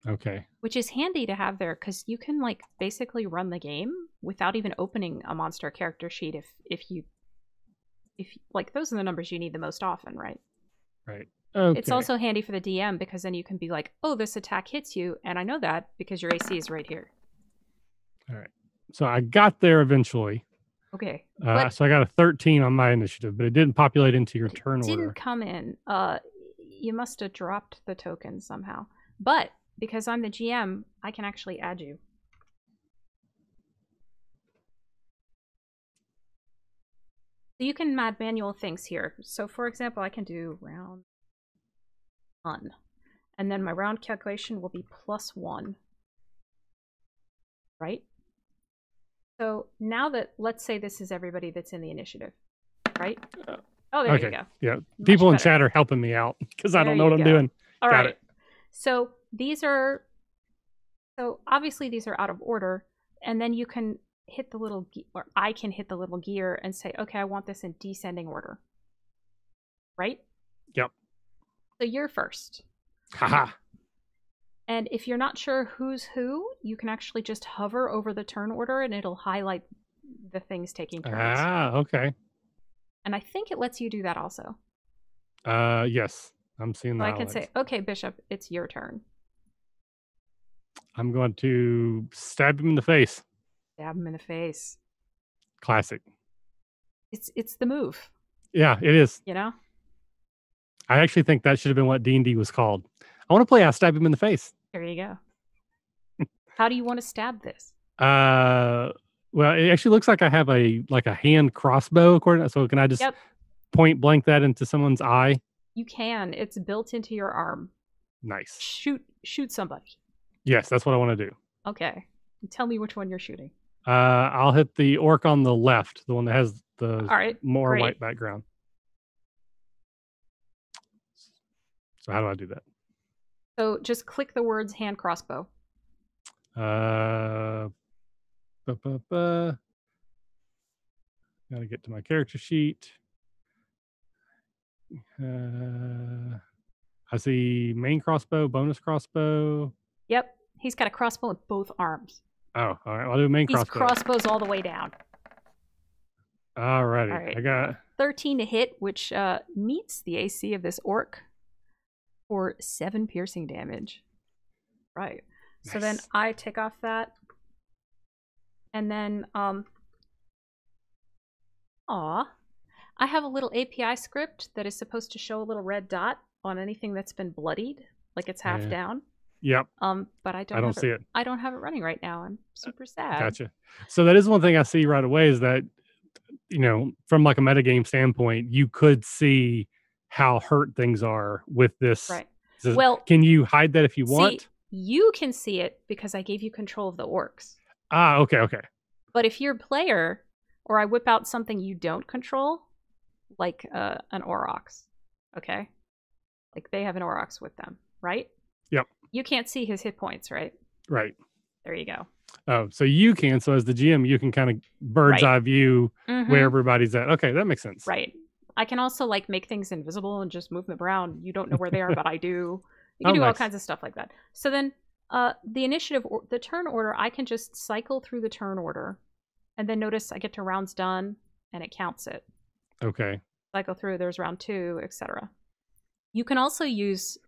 Okay. Which is handy to have there because you can like basically run the game without even opening a monster character sheet if if you if like those are the numbers you need the most often, right? Right. Okay. It's also handy for the D M because then you can be like, oh, this attack hits you, and I know that because your A C is right here. All right. So I got there eventually. Okay. Uh, so I got a thirteen on my initiative, but it didn't populate into your turn order. It didn't come in. Uh, you must have dropped the token somehow. But because I'm the G M, I can actually add you. So you can add manual things here. So for example, I can do round one. And then my round calculation will be plus one. Right? So now that, let's say this is everybody that's in the initiative, right? Oh, there okay. you go. Yeah, much people better. In chat are helping me out because I don't know what go. I'm doing. All Got right. It. So these are, so obviously these are out of order, and then you can hit the little, or I can hit the little gear and say, okay, I want this in descending order, right? Yep. So you're first. Haha. And if you're not sure who's who, you can actually just hover over the turn order and it'll highlight the things taking turns. Ah, okay. And I think it lets you do that also. Uh, yes, I'm seeing that. So I can say, okay, Bishop, it's your turn. I'm going to stab him in the face. Stab him in the face. Classic. It's it's the move. Yeah, it is. You know? I actually think that should have been what D and D was called. I want to play. I stab him in the face. There you go. How do you want to stab this? Uh, well, it actually looks like I have a like a hand crossbow. So can I just yep. point blank that into someone's eye? You can. It's built into your arm. Nice. Shoot, shoot somebody. Yes, that's what I want to do. Okay. Tell me which one you're shooting. Uh, I'll hit the orc on the left, the one that has the All right. more Great. white background. So how do I do that? So just click the words hand crossbow. Uh, ba, ba, ba. Gotta get to my character sheet. Uh, I see main crossbow, bonus crossbow. Yep, he's got a crossbow in both arms. Oh, all right, I'll do main These crossbow. These crossbows all the way down. All righty, all right. I got thirteen to hit, which uh, meets the A C of this orc. For seven piercing damage. Right. Nice. So then I take off that. And then, um... aw. I have a little A P I script that is supposed to show a little red dot on anything that's been bloodied. Like it's half yeah. down. Yep. Um, but I don't, I don't see it, it. I don't have it running right now. I'm super sad. Gotcha. So that is one thing I see right away is that, you know, from like a metagame standpoint, you could see how hurt things are with this. Right. This is, well, can you hide that if you see, want? You can see it because I gave you control of the orcs. Ah, okay, okay. But if you're a player, or I whip out something you don't control, like uh, an Aurochs, okay? Like they have an Aurochs with them, right? Yep. You can't see his hit points, right? Right. There you go. Oh, so you can. So as the G M, you can kind of bird's right. eye view mm-hmm. where everybody's at. Okay, that makes sense. Right. I can also like make things invisible and just move them around. You don't know where they are, but I do. You can oh, do nice. all kinds of stuff like that. So then uh, the initiative, or the turn order, I can just cycle through the turn order. And then notice I get to rounds done and it counts it. Okay. Cycle through, there's round two, et cetera. You can also use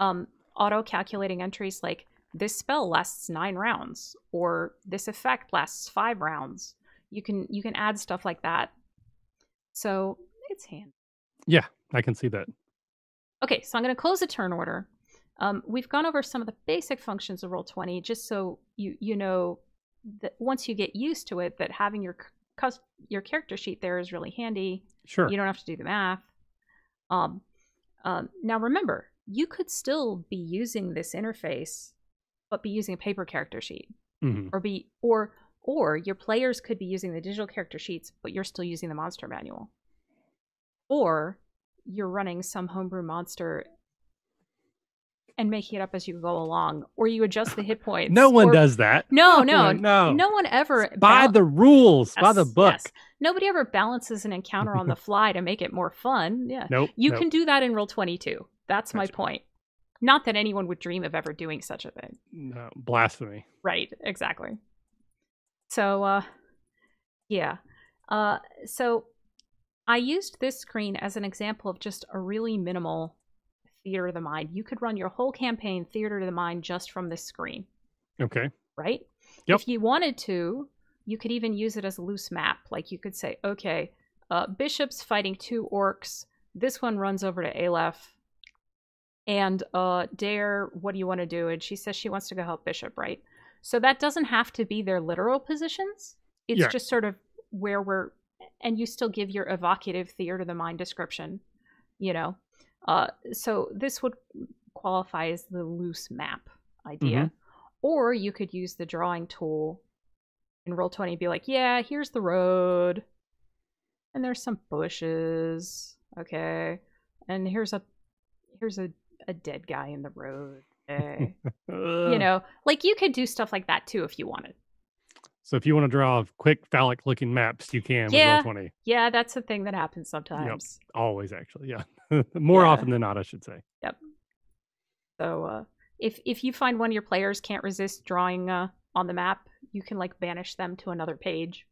um, auto-calculating entries like this spell lasts nine rounds or this effect lasts five rounds. You can, you can add stuff like that. So... it's hand. Yeah, I can see that. Okay, so I'm going to close the turn order. Um, we've gone over some of the basic functions of roll twenty, just so you you know that once you get used to it, that having your your character sheet there is really handy. Sure. You don't have to do the math. Um, um, now remember, you could still be using this interface, but be using a paper character sheet, mm-hmm. or be or or your players could be using the digital character sheets, but you're still using the monster manual. Or you're running some homebrew monster and making it up as you go along, or you adjust the hit points. No one or, does that. No, no, no. No one ever. By the rules, yes, by the book. Yes. Nobody ever balances an encounter on the fly to make it more fun. Yeah. Nope. You nope. can do that in Roll twenty-two. That's, That's my right. point. Not that anyone would dream of ever doing such a thing. No, blasphemy. Right, exactly. So, uh, yeah. Uh, so I used this screen as an example of just a really minimal theater of the mind. You could run your whole campaign theater of the mind just from this screen. Okay. Right? Yep. If you wanted to, you could even use it as a loose map. Like you could say, okay, uh, Bishop's fighting two orcs. This one runs over to Aleph. And uh, Dare, what do you want to do? And she says she wants to go help Bishop, right? So that doesn't have to be their literal positions. It's yeah. just sort of where we're, and you still give your evocative theater of the mind description, you know? Uh, so this would qualify as the loose map idea. Mm-hmm. Or you could use the drawing tool in Roll twenty and be like, yeah, here's the road. And there's some bushes. Okay. And here's a, here's a, a dead guy in the road. Okay. You know, like you could do stuff like that too if you wanted. So if you want to draw quick phallic looking maps, you can yeah. with Roll twenty. Yeah, that's the thing that happens sometimes. Yep. Always actually, yeah. More yeah. often than not, I should say. Yep. So uh, if if you find one of your players can't resist drawing uh, on the map, you can like banish them to another page.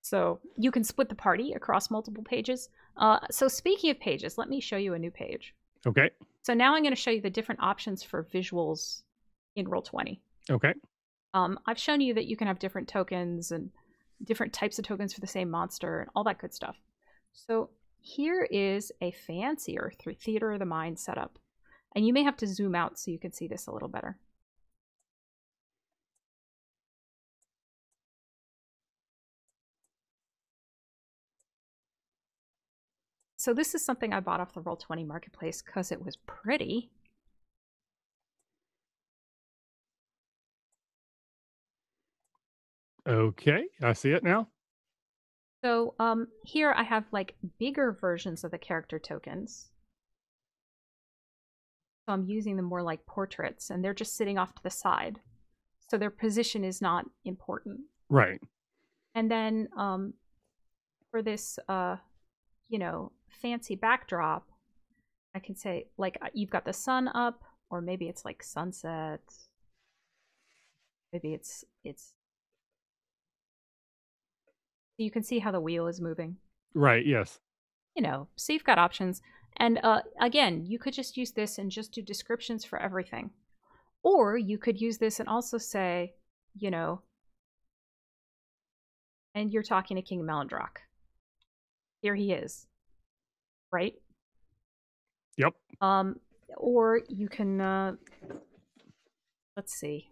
So you can split the party across multiple pages. Uh, so speaking of pages, let me show you a new page. Okay. So now I'm going to show you the different options for visuals in Roll twenty. Okay. Um, I've shown you that you can have different tokens and different types of tokens for the same monster and all that good stuff. So here is a fancier theater of the mind setup. And you may have to zoom out so you can see this a little better. So this is something I bought off the Roll twenty marketplace because it was pretty. Okay, I see it now. So um, here I have like bigger versions of the character tokens. So I'm using them more like portraits and they're just sitting off to the side. So their position is not important. Right. And then um, for this, uh, you know, fancy backdrop, I can say like you've got the sun up, or maybe it's like sunset, maybe it's it's you can see how the wheel is moving, right? Yes. You know, so you've got options. And uh again, you could just use this and just do descriptions for everything, or you could use this and also say, you know, and you're talking to King Melendrock, here he is. Right? Yep. Um, or you can, uh, let's see.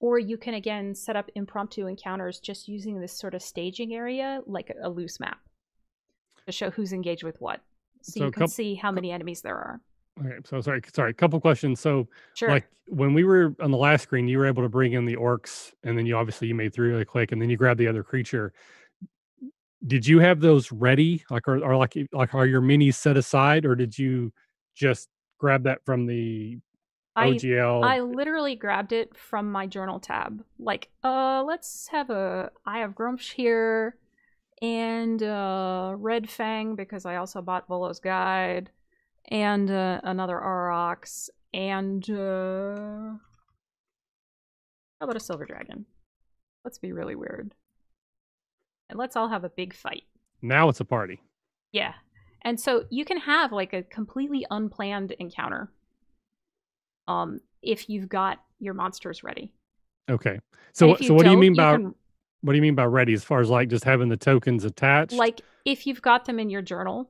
Or you can, again, set up impromptu encounters just using this sort of staging area, like a loose map, to show who's engaged with what. So, so you can couple, see how many enemies there are. Okay, so sorry, sorry, a couple questions. So, sure. Like, when we were on the last screen, you were able to bring in the orcs, and then you obviously you made three really quick, and then you grabbed the other creature. Did you have those ready, like, or, or like, like, are your minis set aside, or did you just grab that from the O G L? I, I literally grabbed it from my journal tab. Like, uh, let's have a, I have Grumsh here, and uh, Red Fang, because I also bought Volo's Guide, and uh, another Aurochs, and uh, how about a Silver Dragon? Let's be really weird. And let's all have a big fight. Now it's a party. Yeah. And so you can have like a completely unplanned encounter um, if you've got your monsters ready. Okay. So so what do you mean by, you can, what do you mean by ready, as far as like just having the tokens attached? Like if you've got them in your journal.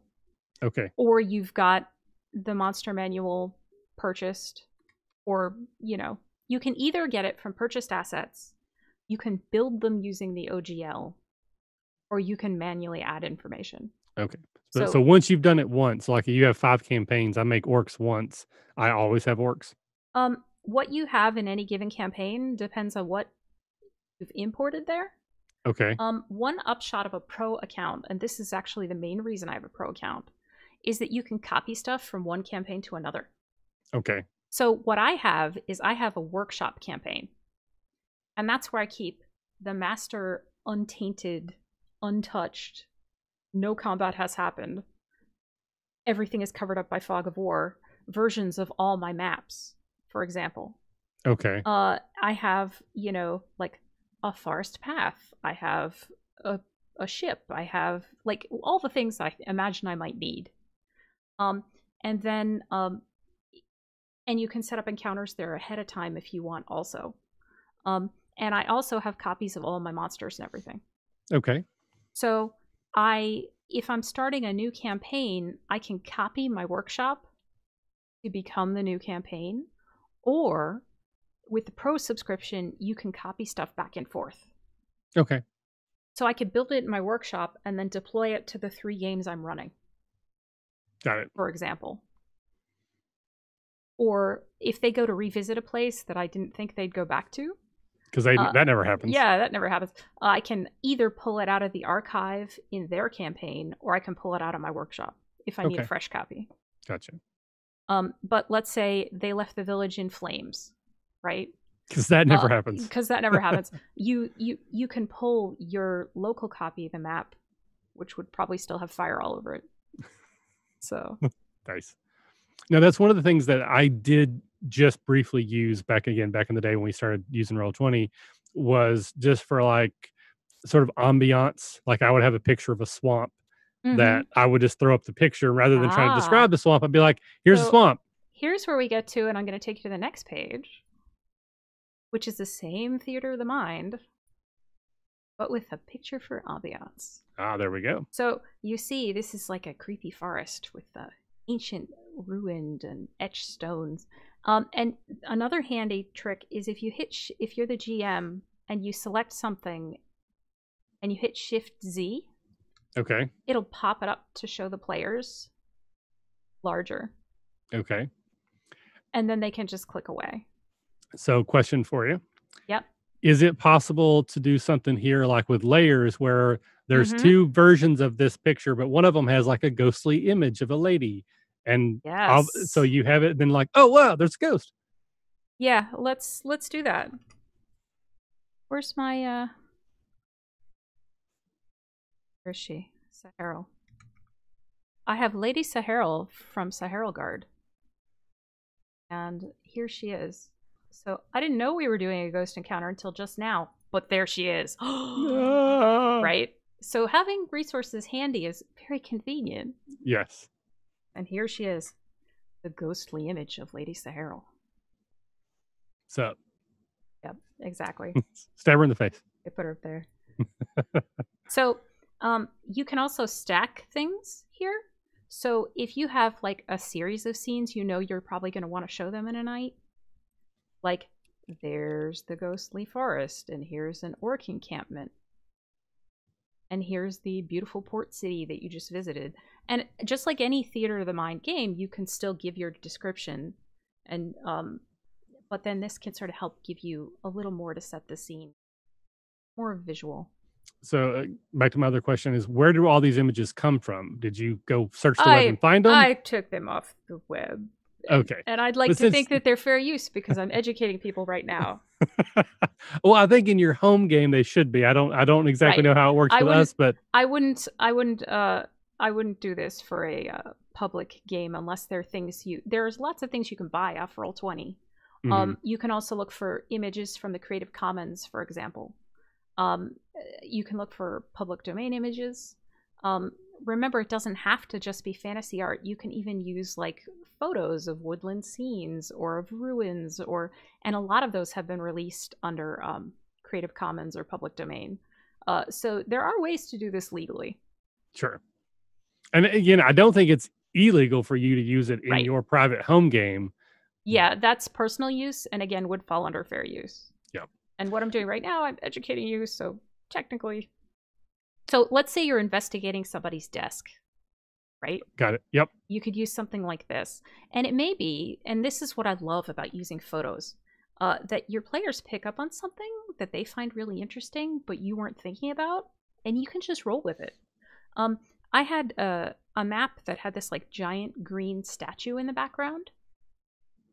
Okay. Or you've got the monster manual purchased, or, you know, you can either get it from purchased assets. You can build them using the O G L. Or you can manually add information. Okay. So, so, so once you've done it once, like you have five campaigns, I make orcs once. I always have orcs. Um, what you have in any given campaign depends on what you've imported there. Okay. Um, one upshot of a pro account, and this is actually the main reason I have a pro account, is that you can copy stuff from one campaign to another. Okay. So what I have is I have a workshop campaign, and that's where I keep the master untainted, untouched, no combat has happened, everything is covered up by fog of war versions of all my maps, for example. Okay. Uh, I have, you know, like a forest path. I have a, a ship. I have like all the things I imagine I might need. Um, and then, um, and you can set up encounters there ahead of time if you want also. Um, and I also have copies of all my monsters and everything. Okay. So I, if I'm starting a new campaign, I can copy my workshop to become the new campaign, or with the pro subscription, you can copy stuff back and forth. Okay. So I could build it in my workshop and then deploy it to the three games I'm running. Got it. For example. Or if they go to revisit a place that I didn't think they'd go back to. Because uh, that never happens. Yeah, that never happens. Uh, I can either pull it out of the archive in their campaign, or I can pull it out of my workshop if I okay. need a fresh copy. Gotcha. Um, but let's say they left the village in flames, right? Because that never uh, happens. Because that never happens. You you you can pull your local copy of the map, which would probably still have fire all over it. So nice. Now that's one of the things that I did just briefly use back again back in the day when we started using Roll twenty, was just for like sort of ambiance. Like I would have a picture of a swamp mm-hmm. that I would just throw up the picture rather than ah. trying to describe the swamp. I'd be like, here's so, a swamp. Here's where we get to, and I'm going to take you to the next page, which is the same theater of the mind, but with a picture for ambiance. Ah, there we go. So you see, this is like a creepy forest with the ancient ruined and etched stones. Um, and another handy trick is if you hit, sh if you're the G M and you select something and you hit Shift Z, okay, it'll pop it up to show the players larger. Okay. And then they can just click away. So question for you. Yep. Is it possible to do something here like with layers where there's mm-hmm. two versions of this picture, but one of them has like a ghostly image of a lady? And yes. so you have it, then like, oh wow, there's a ghost. Yeah, let's let's do that. Where's my uh? Where's she? Saharal. I have Lady Saharal from Saharelgard, and here she is. So I didn't know we were doing a ghost encounter until just now, but there she is. ah. Right. So having resources handy is very convenient. Yes. And here she is, the ghostly image of Lady Saharal. So. Yep, exactly. Stab her in the face. They put her up there. So um, you can also stack things here. So if you have like a series of scenes, you know you're probably going to want to show them in a night. Like, there's the ghostly forest, and here's an orc encampment. And here's the beautiful port city that you just visited. And just like any theater of the mind game, you can still give your description. And um, but then this can sort of help give you a little more to set the scene. More visual. So uh, back to my other question is, where do all these images come from? Did you go search the I, web and find them? I took them off the web. Okay. And, and I'd like but to since... think that they're fair use because I'm educating people right now. Well, I think in your home game they should be. I don't I don't exactly right. know how it works I with us, but I wouldn't I wouldn't uh I wouldn't do this for a uh, public game unless there are things you there's lots of things you can buy off Roll twenty. Mm-hmm. Um you can also look for images from the Creative Commons, for example. Um you can look for public domain images. Um Remember, it doesn't have to just be fantasy art. You can even use like photos of woodland scenes or of ruins, or and a lot of those have been released under um, Creative Commons or public domain. Uh, so there are ways to do this legally. Sure. And again, I don't think it's illegal for you to use it in right. your private home game. Yeah, that's personal use, and again, would fall under fair use. Yep. And what I'm doing right now, I'm educating you, so technically... So let's say you're investigating somebody's desk, right? Got it. Yep. You could use something like this. And it may be, and this is what I love about using photos, uh, that your players pick up on something that they find really interesting, but you weren't thinking about, and you can just roll with it. Um, I had a, a map that had this like giant green statue in the background.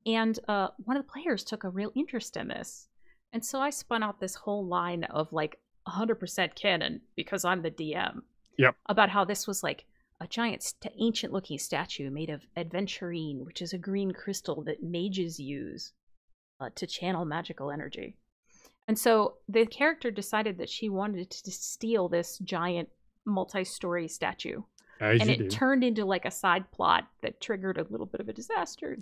And uh, one of the players took a real interest in this. And so I spun out this whole line of like one hundred percent canon, because I'm the D M. Yep. About how this was like a giant st ancient looking statue made of adventurine, which is a green crystal that mages use uh, to channel magical energy. And so the character decided that she wanted to steal this giant multi-story statue. As and it do. Turned into like a side plot that triggered a little bit of a disaster.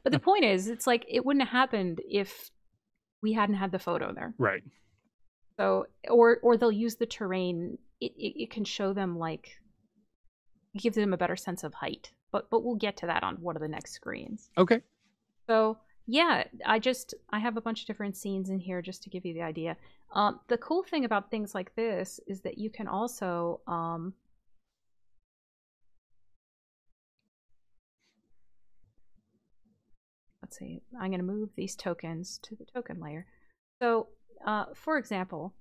But the point is, it's like, it wouldn't have happened if we hadn't had the photo there. Right. So, or, or they'll use the terrain. It, it, it can show them like, give them a better sense of height, but, but we'll get to that on one of the next screens. Okay. So yeah, I just, I have a bunch of different scenes in here just to give you the idea. Um, the cool thing about things like this is that you can also, um, let's see, I'm going to move these tokens to the token layer. So, uh, for example,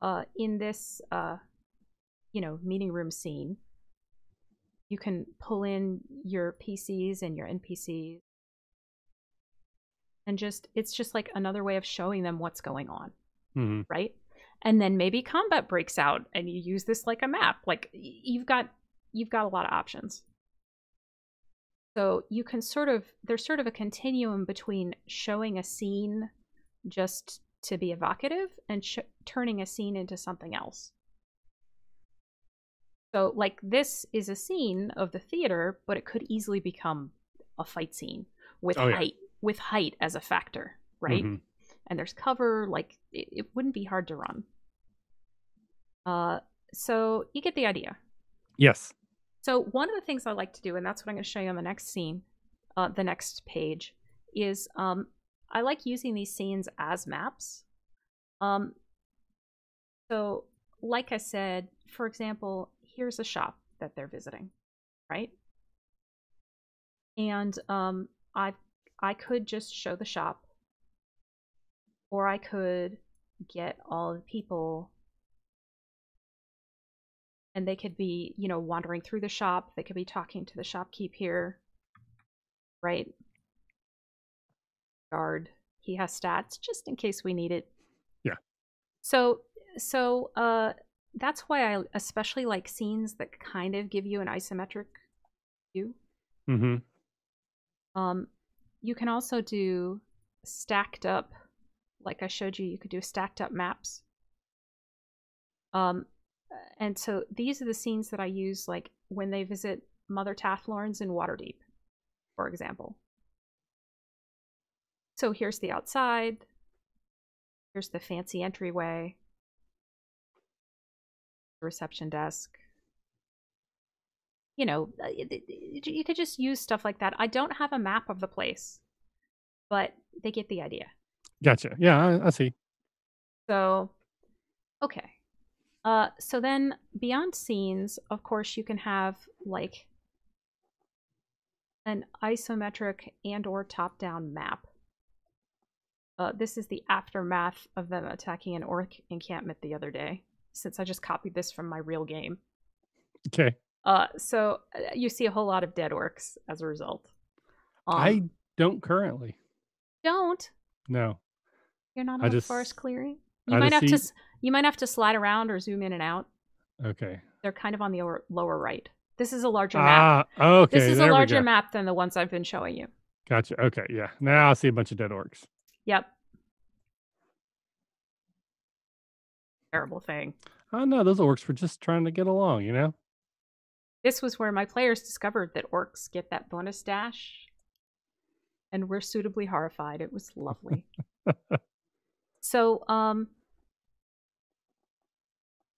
uh, in this, uh, you know, meeting room scene, you can pull in your P Cs and your N P Cs. And just, it's just like another way of showing them what's going on. Mm-hmm. Right? And then maybe combat breaks out and you use this like a map. Like you've got, you've got a lot of options. So you can sort of, there's sort of a continuum between showing a scene just to be evocative and sh turning a scene into something else. So like this is a scene of the theater, but it could easily become a fight scene with oh, height, yeah. with height as a factor, right? Mm-hmm. And there's cover, like it, it wouldn't be hard to run. Uh, so you get the idea. Yes. So one of the things I like to do, and that's what I'm going to show you on the next scene, uh, the next page, is um, I like using these scenes as maps. Um, so like I said, for example, here's a shop that they're visiting, right? And um, I, I could just show the shop, or I could get all the people. And they could be, you know, wandering through the shop. They could be talking to the shopkeep here, right? Guard. He has stats just in case we need it. Yeah. So, so uh, that's why I especially like scenes that kind of give you an isometric view. Mm-hmm. Um, you can also do stacked up, like I showed you. You could do stacked up maps. Um. And so these are the scenes that I use, like when they visit Mother Taflorns in Waterdeep, for example. So here's the outside. Here's the fancy entryway. The reception desk. You know, you could just use stuff like that. I don't have a map of the place, but they get the idea. Gotcha. Yeah, I, I see. So, okay. Uh, so then beyond scenes, of course, you can have like an isometric and or top down map. Uh, this is the aftermath of them attacking an orc encampment the other day, since I just copied this from my real game. Okay. Uh, so you see a whole lot of dead orcs as a result. Um, I don't currently. Don't? No. You're not on a forest clearing? You might have to... You might have to slide around or zoom in and out. Okay. They're kind of on the lower, lower right. This is a larger map. Ah, okay. This is a larger map than the ones I've been showing you. Gotcha. Okay, yeah. Now I see a bunch of dead orcs. Yep. Terrible thing. Oh, no, those orcs were just trying to get along, you know? This was where my players discovered that orcs get that bonus dash. And we're suitably horrified. It was lovely. So, um...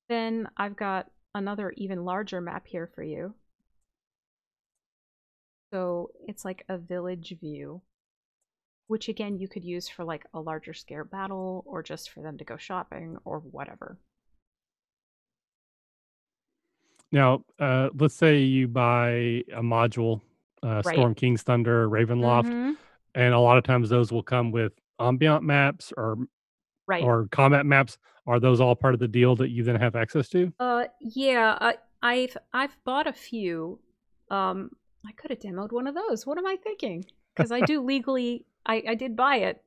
then I've got another even larger map here for you. So it's like a village view, which again, you could use for like a larger scale battle or just for them to go shopping or whatever. Now, uh, let's say you buy a module, uh, right. Storm King's Thunder, Ravenloft, mm-hmm. and a lot of times those will come with ambient maps or Right. or combat maps. Are those all part of the deal that you then have access to? Uh, yeah, I, I've I've bought a few. Um, I could have demoed one of those. What am I thinking? Because I do legally, I, I did buy it,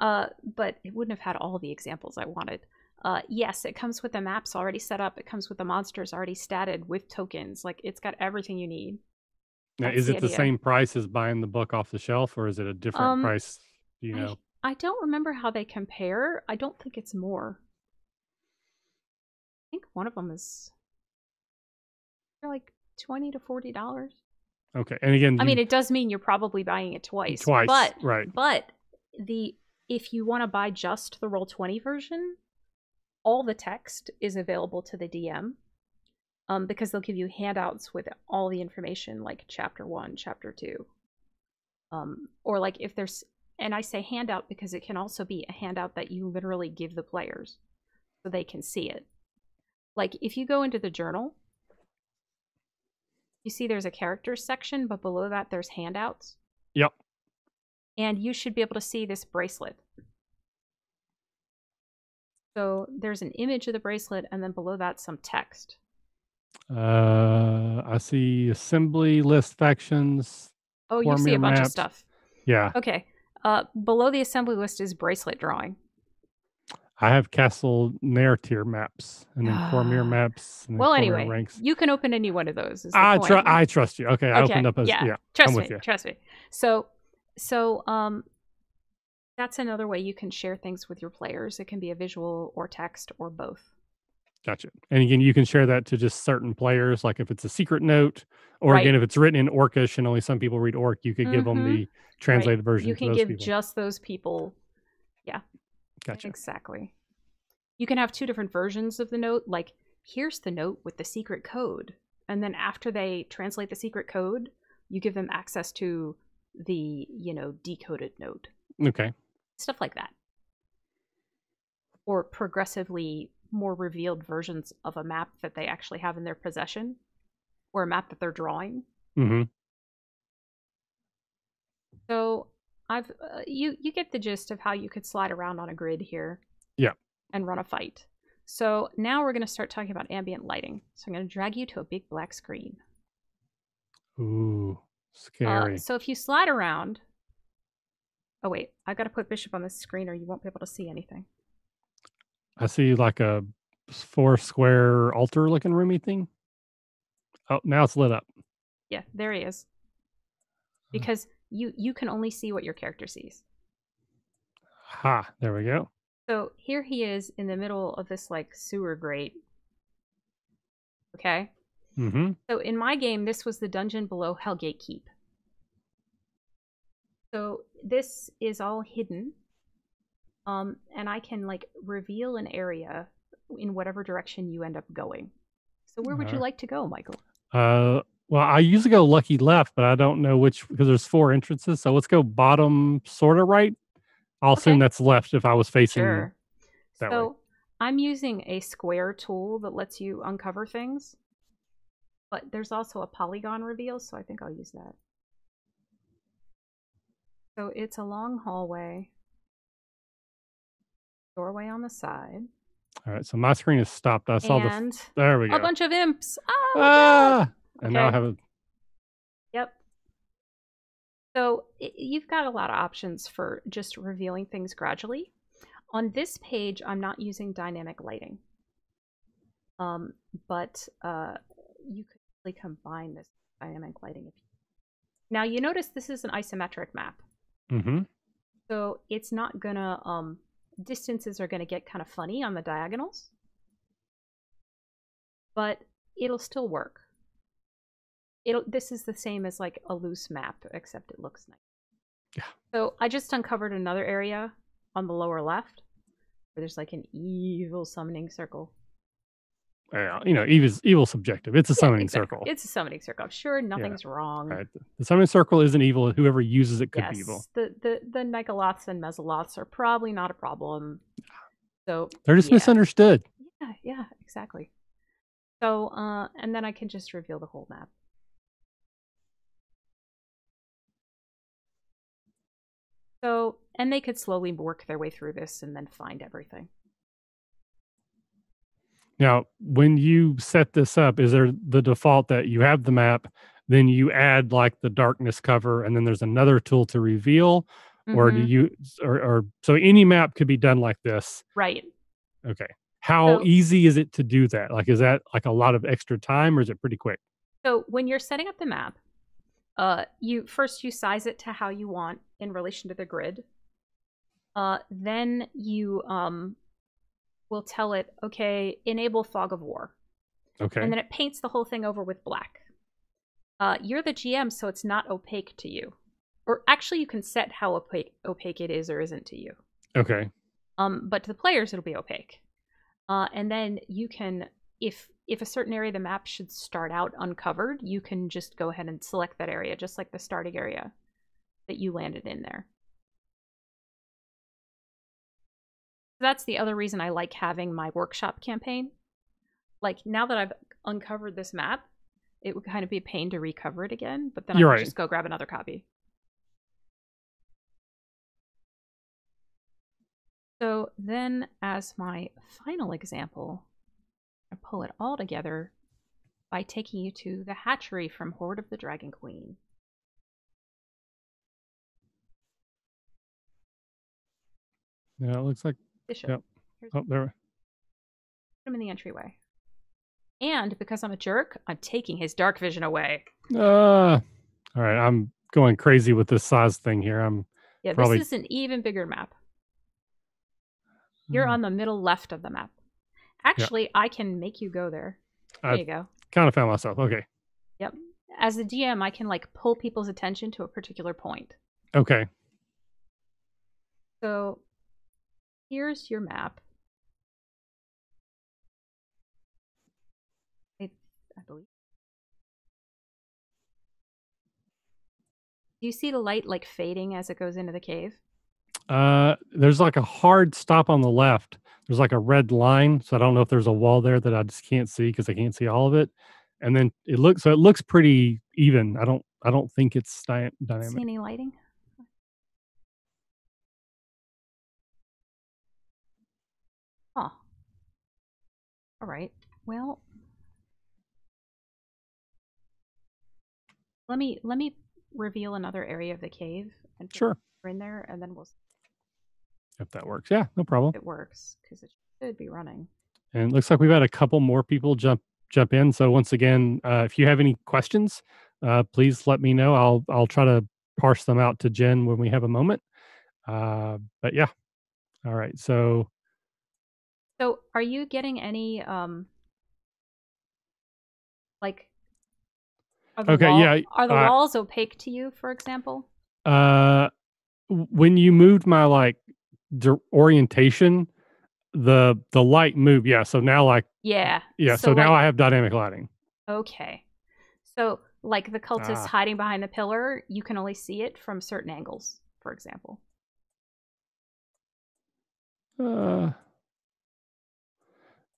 uh, but it wouldn't have had all the examples I wanted. Uh, yes, it comes with the maps already set up. It comes with the monsters already statted with tokens. Like, it's got everything you need. Now, is it the same price as buying the book off the shelf, or is it a different um, price? Do you know? I, I don't remember how they compare. I don't think it's more. I think one of them is like twenty to forty dollars. Okay. And again, I mean, it does mean you're probably buying it twice. Twice. But, right. But the if you want to buy just the Roll twenty version, all the text is available to the D M. Um, because they'll give you handouts with all the information, like chapter one, chapter two. Um, or like if there's, and I say handout because it can also be a handout that you literally give the players so they can see it. Like if you go into the journal, you see there's a characters section, but below that there's handouts. Yep. And you should be able to see this bracelet. So there's an image of the bracelet, and then below that some text. Uh, I see assembly list factions. Oh, you see a bunch maps. of stuff. Yeah. Okay. Uh, below the assembly list is bracelet drawing. I have castle Nair-tier maps and then Cormier maps. And then well, anyway, ranks. You can open any one of those. I tr I trust you. Okay, okay. I opened up. As, yeah. yeah, trust I'm with me. You. Trust me. So, so um, that's another way you can share things with your players. It can be a visual or text or both. Gotcha. And again, you can share that to just certain players, like if it's a secret note, or right. again, if it's written in Orcish and only some people read Orc, you could mm-hmm. give them the translated right. version. You can to those give people. just those people. Yeah. Gotcha. Exactly. You can have two different versions of the note. Like, here's the note with the secret code. And then after they translate the secret code, you give them access to the, you know, decoded note. Okay. Stuff like that. Or progressively more revealed versions of a map that they actually have in their possession, or a map that they're drawing. Mm-hmm. So I've uh, you you get the gist of how you could slide around on a grid here. Yeah. And run a fight. So now we're going to start talking about ambient lighting. So I'm going to drag you to a big black screen. Ooh, scary. Uh, so if you slide around, oh wait, I've got to put Bishop on this screen, or you won't be able to see anything. I see like a four square altar looking roomy thing. Oh, now it's lit up. Yeah, there he is. Because you you can only see what your character sees. Ha, there we go. So here he is in the middle of this like sewer grate. Okay? Mm-hmm. So in my game, this was the dungeon below Hellgate Keep. So this is all hidden. Um, and I can like reveal an area in whatever direction you end up going. So where would All right. you like to go, Michael? Uh, well, I usually go lucky left, but I don't know which, because there's four entrances. So let's go bottom, sort of right. I'll okay. assume that's left if I was facing sure. that so way. I'm using a square tool that lets you uncover things, but there's also a polygon reveal. So I think I'll use that. So it's a long hallway. Doorway on the side. All right, so my screen is stopped. I saw and the. There we go. A bunch of imps. Oh, ah! And okay. now I have a. Yep. So you've got a lot of options for just revealing things gradually. On this page, I'm not using dynamic lighting. Um, but uh, you could really combine this dynamic lighting. If you... Now you notice this is an isometric map. Mm-hmm. So it's not gonna um. distances are going to get kind of funny on the diagonals, but it'll still work. It'll. This is the same as like a loose map, except it looks nice. Yeah. So I just uncovered another area on the lower left where there's like an evil summoning circle. Well, you know, evil's evil subjective. It's a yeah, summoning exactly. circle. It's a summoning circle. I'm sure nothing's yeah. wrong. Right. The summoning circle isn't evil. Whoever uses it could yes, be evil. The the the Nikoloths and Mesoloths are probably not a problem. So they're just yeah. misunderstood. Yeah, yeah, exactly. So uh and then I can just reveal the whole map. So and they could slowly work their way through this and then find everything. Now, when you set this up, is there the default that you have the map, then you add like the darkness cover, and then there's another tool to reveal, mm-hmm. or do you, or, or so any map could be done like this, right? Okay. How so, easy is it to do that? Like, is that like a lot of extra time, or is it pretty quick? So when you're setting up the map, uh, you first you size it to how you want in relation to the grid. Uh, then you um. will tell it, okay, enable fog of war. Okay. And then it paints the whole thing over with black. Uh, you're the G M, so it's not opaque to you. Or actually, you can set how opaque, opaque it is or isn't to you. Okay. Um, but to the players, it'll be opaque. Uh, and then you can, if if a certain area of the map should start out uncovered, you can just go ahead and select that area, just like the starting area that you landed in there. That's the other reason I like having my workshop campaign. Like, now that I've uncovered this map, it would kind of be a pain to recover it again, but then You're I can right. just go grab another copy. So then, as my final example, I pull it all together by taking you to the Hatchery from Horde of the Dragon Queen. Yeah, it looks like Bishop. Yep. Oh, there. Put him in the entryway. And because I'm a jerk, I'm taking his dark vision away. Uh, all right, I'm going crazy with this size thing here. I'm yeah, probably... this is an even bigger map. You're mm. on the middle left of the map. Actually, yeah. I can make you go there. There I you go. Kind of found myself. Okay. Yep. As the G M, I can like pull people's attention to a particular point. Okay. So here's your map. It, I believe. Do you see the light like fading as it goes into the cave? Uh, there's like a hard stop on the left. There's like a red line, so I don't know if there's a wall there that I just can't see because I can't see all of it. And then it looks so it looks pretty even. I don't I don't think it's dy- dynamic. See any lighting? Huh. All right. Well, let me let me reveal another area of the cave and put sure it in there, and then we'll see if that works. Yeah, no problem. If it works because it should be running. And it looks like we've had a couple more people jump jump in. So once again, uh, if you have any questions, uh, please let me know. I'll I'll try to parse them out to Jen when we have a moment. Uh, but yeah. All right. So. So are you getting any, um, like, are the, okay, wall, yeah, are the uh, walls opaque to you, for example? Uh, when you moved my, like, orientation, the the light moved, yeah, so now, like... Yeah. Yeah, so, so now like, I have dynamic lighting. Okay. So, like, the cultist ah. hiding behind the pillar, you can only see it from certain angles, for example. Uh...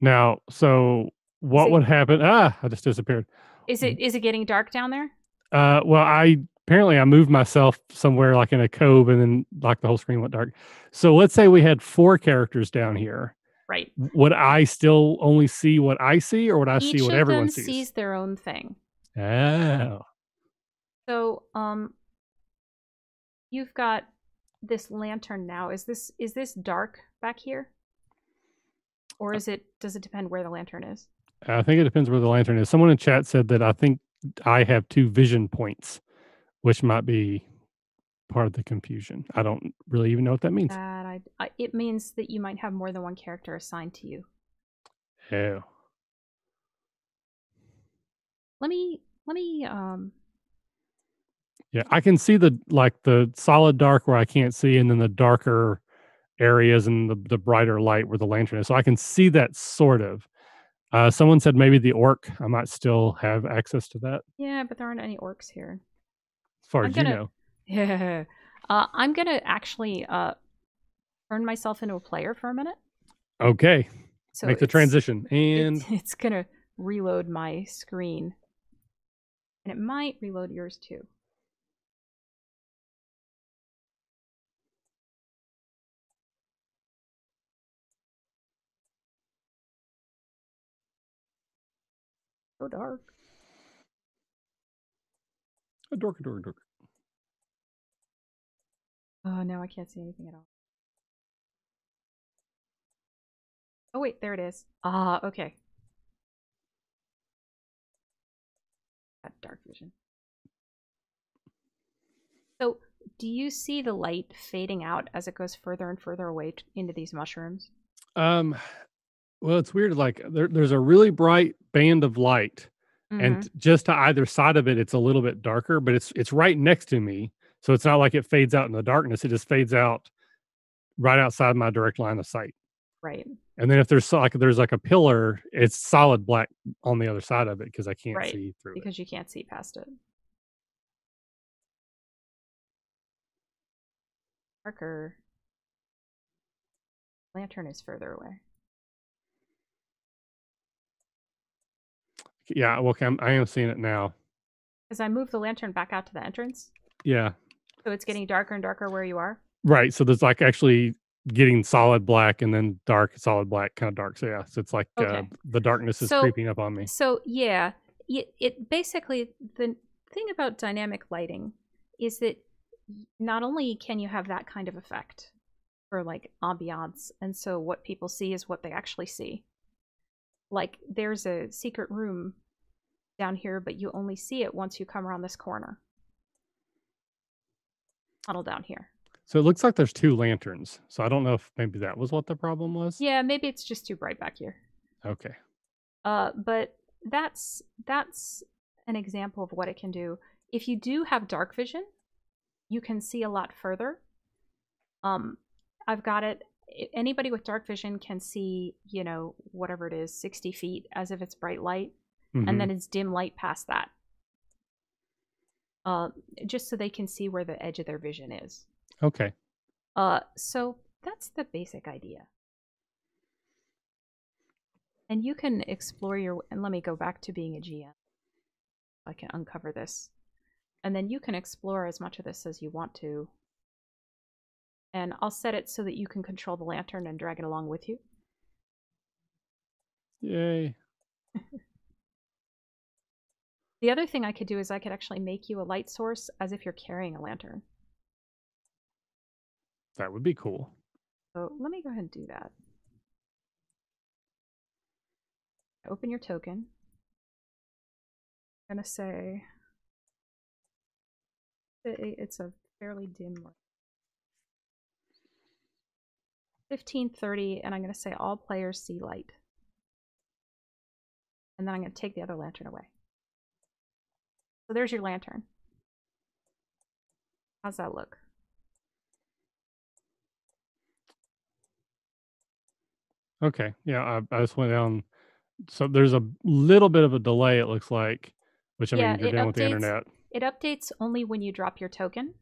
Now, so what it, would happen? Ah, I just disappeared. Is it is it getting dark down there? Uh, well, I apparently I moved myself somewhere like in a cove, and then like the whole screen went dark. So let's say we had four characters down here. Right. Would I still only see what I see, or would I Each see what of everyone them sees? sees their own thing? Oh. So, um, you've got this lantern now. Is this is this dark back here? Or is it? Does it depend where the lantern is? I think it depends where the lantern is. Someone in chat said that I think I have two vision points, which might be part of the confusion. I don't really even know what that means. Uh, I, I, it means that you might have more than one character assigned to you. Oh. Let me. Let me. Um... Yeah, I can see the like the solid dark where I can't see, and then the darker areas and the, the brighter light where the lantern is. So I can see that sort of. Uh, someone said maybe the orc. I might still have access to that. Yeah, but there aren't any orcs here. As far I'm as gonna, you know. Yeah. Uh, I'm going to actually uh, turn myself into a player for a minute. Okay. So Make the transition. And It's, it's going to reload my screen. And it might reload yours too. Go dark. A dork, a dork, a dork. Oh, now I can't see anything at all. Oh, wait, there it is. Ah, uh, okay. Got dark vision. So, do you see the light fading out as it goes further and further away into these mushrooms? Um, well, it's weird. Like, there, there's a really bright band of light. Mm-hmm. And just to either side of it, it's a little bit darker, but it's it's right next to me. So it's not like it fades out in the darkness. It just fades out right outside my direct line of sight. Right. And then if there's like there's like a pillar, it's solid black on the other side of it because I can't right. see through because it. Because you can't see past it. Darker. Lantern is further away. Yeah, well, okay, I'm, I am seeing it now. Because I moved the lantern back out to the entrance. Yeah. So it's getting darker and darker where you are? Right, so there's like actually getting solid black and then dark, solid black, kind of dark. So yeah, so it's like okay. uh, the darkness is so, creeping up on me. So yeah, it, it basically, the thing about dynamic lighting is that not only can you have that kind of effect for like ambiance, and so what people see is what they actually see. Like, there's a secret room down here, but you only see it once you come around this corner. Tunnel down here. So it looks like there's two lanterns. So I don't know if maybe that was what the problem was. Yeah, maybe it's just too bright back here. Okay. Uh, but that's that's an example of what it can do. If you do have dark vision, you can see a lot further. Um, I've got it. Anybody with dark vision can see, you know, whatever it is, sixty feet as if it's bright light. Mm-hmm. And then it's dim light past that. Uh, just so they can see where the edge of their vision is. Okay. Uh, so that's the basic idea. And you can explore your... And let me go back to being a G M. I can uncover this. And then you can explore as much of this as you want to. And I'll set it so that you can control the lantern and drag it along with you. Yay. The other thing I could do is I could actually make you a light source as if you're carrying a lantern. That would be cool. So let me go ahead and do that. Open your token. I'm going to say it's a fairly dim light. fifteen thirty, and I'm going to say all players see light. And then I'm going to take the other lantern away. So there's your lantern. How's that look? Okay, yeah, I, I just went down. So there's a little bit of a delay, it looks like, which I yeah, mean, you're down updates, with the internet. It updates only when you drop your token.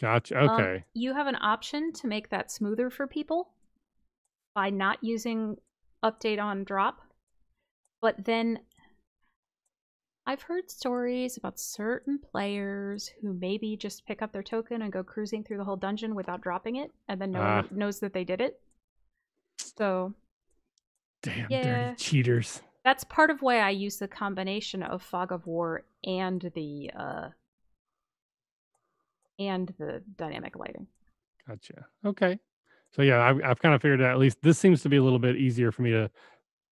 Gotcha. Okay. Um, you have an option to make that smoother for people by not using update on drop. But then I've heard stories about certain players who maybe just pick up their token and go cruising through the whole dungeon without dropping it. And then no uh, one knows that they did it. So. Damn, yeah, dirty cheaters. That's part of why I use the combination of Fog of War and the... Uh, and the dynamic lighting. Gotcha. Okay. So yeah, I've, I've kind of figured out, at least this seems to be a little bit easier for me to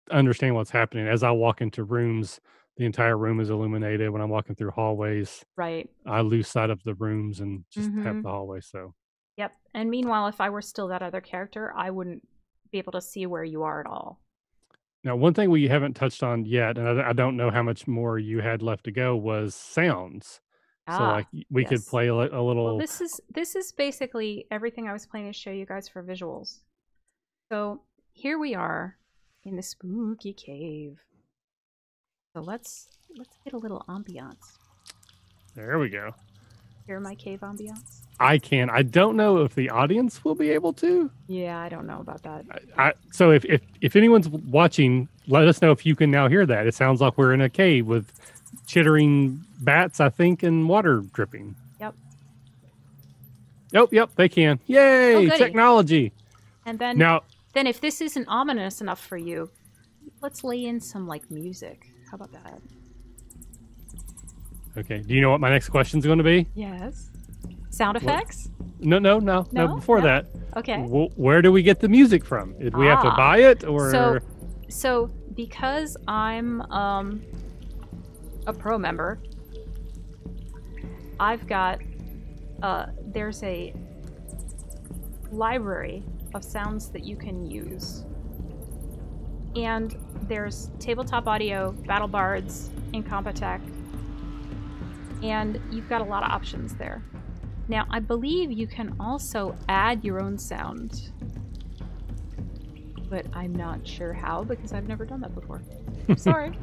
understand what's happening. As I walk into rooms, the entire room is illuminated. When I'm walking through hallways, right, I lose sight of the rooms and just mm-hmm. have the hallway. So yep. And meanwhile, if I were still that other character, I wouldn't be able to see where you are at all. Now, one thing we haven't touched on yet, and I, I don't know how much more you had left to go, was sounds. So ah, like we yes. could play a little. Well, this is this is basically everything I was planning to show you guys for visuals. So here we are in the spooky cave. So let's let's get a little ambiance. There we go. Hear my cave ambiance. I can. I don't know if the audience will be able to. Yeah, I don't know about that. I, I, so if, if if anyone's watching, let us know if you can now hear that. It sounds like we're in a cave with chittering bats, I think, and water dripping. Yep. Yep, yep, they can. Yay, oh, technology. And then now, then if this isn't ominous enough for you, let's lay in some like music. How about that? Okay. Do you know what my next question's going to be? Yes. Sound effects? What? No, no, no, no. no before no? that. Okay. W where do we get the music from? Did we ah. have to buy it, or? So, so because I'm um, a pro member, I've got uh, there's a library of sounds that you can use, and there's Tabletop Audio, Battle Bards, Incompetech. And you've got a lot of options there. Now, I believe you can also add your own sound, but I'm not sure how because I've never done that before. I'm sorry.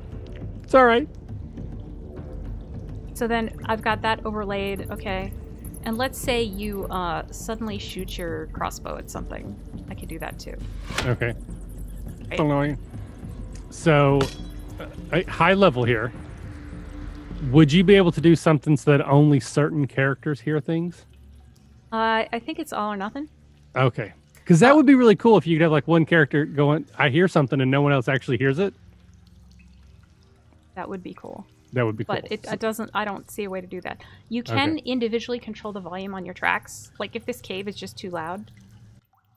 It's all right. So then I've got that overlaid. Okay. And let's say you uh, suddenly shoot your crossbow at something. I could do that too. Okay. Right. Annoying. So, uh, high level here. Would you be able to do something so that only certain characters hear things? Uh, I think it's all or nothing. Okay. Because that would be really cool if you could have like one character going, I hear something and no one else actually hears it. That would be cool. That would be cool. But it, it doesn't, I don't see a way to do that. You can okay. individually control the volume on your tracks. Like if this cave is just too loud,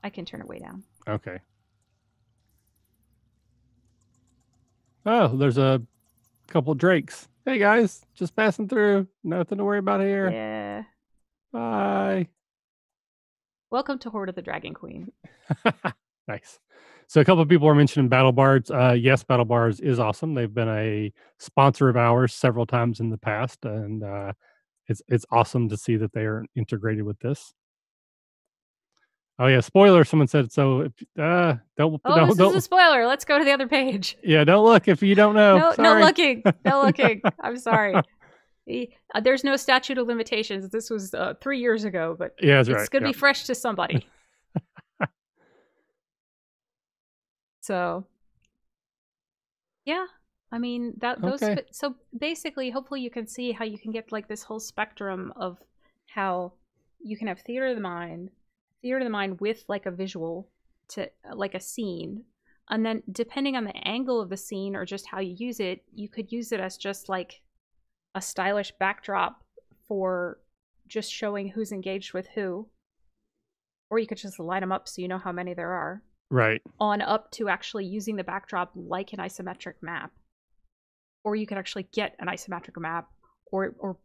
I can turn it way down. Okay. Oh, there's a couple drakes. Hey guys, just passing through. Nothing to worry about here. Yeah. Bye. Welcome to Horde of the Dragon Queen. Nice. So a couple of people are mentioning Battle Bards. Uh, yes, Battle Bards is awesome. They've been a sponsor of ours several times in the past, and uh, it's it's awesome to see that they are integrated with this. Oh yeah, spoiler! Someone said so. If, uh, don't. Oh, don't, this don't, is a spoiler. Let's go to the other page. Yeah, don't look if you don't know. No, sorry. no looking. No looking. I'm sorry. There's no statute of limitations. This was uh, three years ago, but yeah, that's it's right. gonna yeah. be fresh to somebody. So, yeah, I mean that. Those. Okay. So basically, hopefully, you can see how you can get like this whole spectrum of how you can have theater of the mind. Theater of the mind with like a visual to like a scene, and then depending on the angle of the scene or just how you use it, you could use it as just like a stylish backdrop for just showing who's engaged with who, or you could just line them up so you know how many there are, right, on up to actually using the backdrop like an isometric map, or you could actually get an isometric map, or or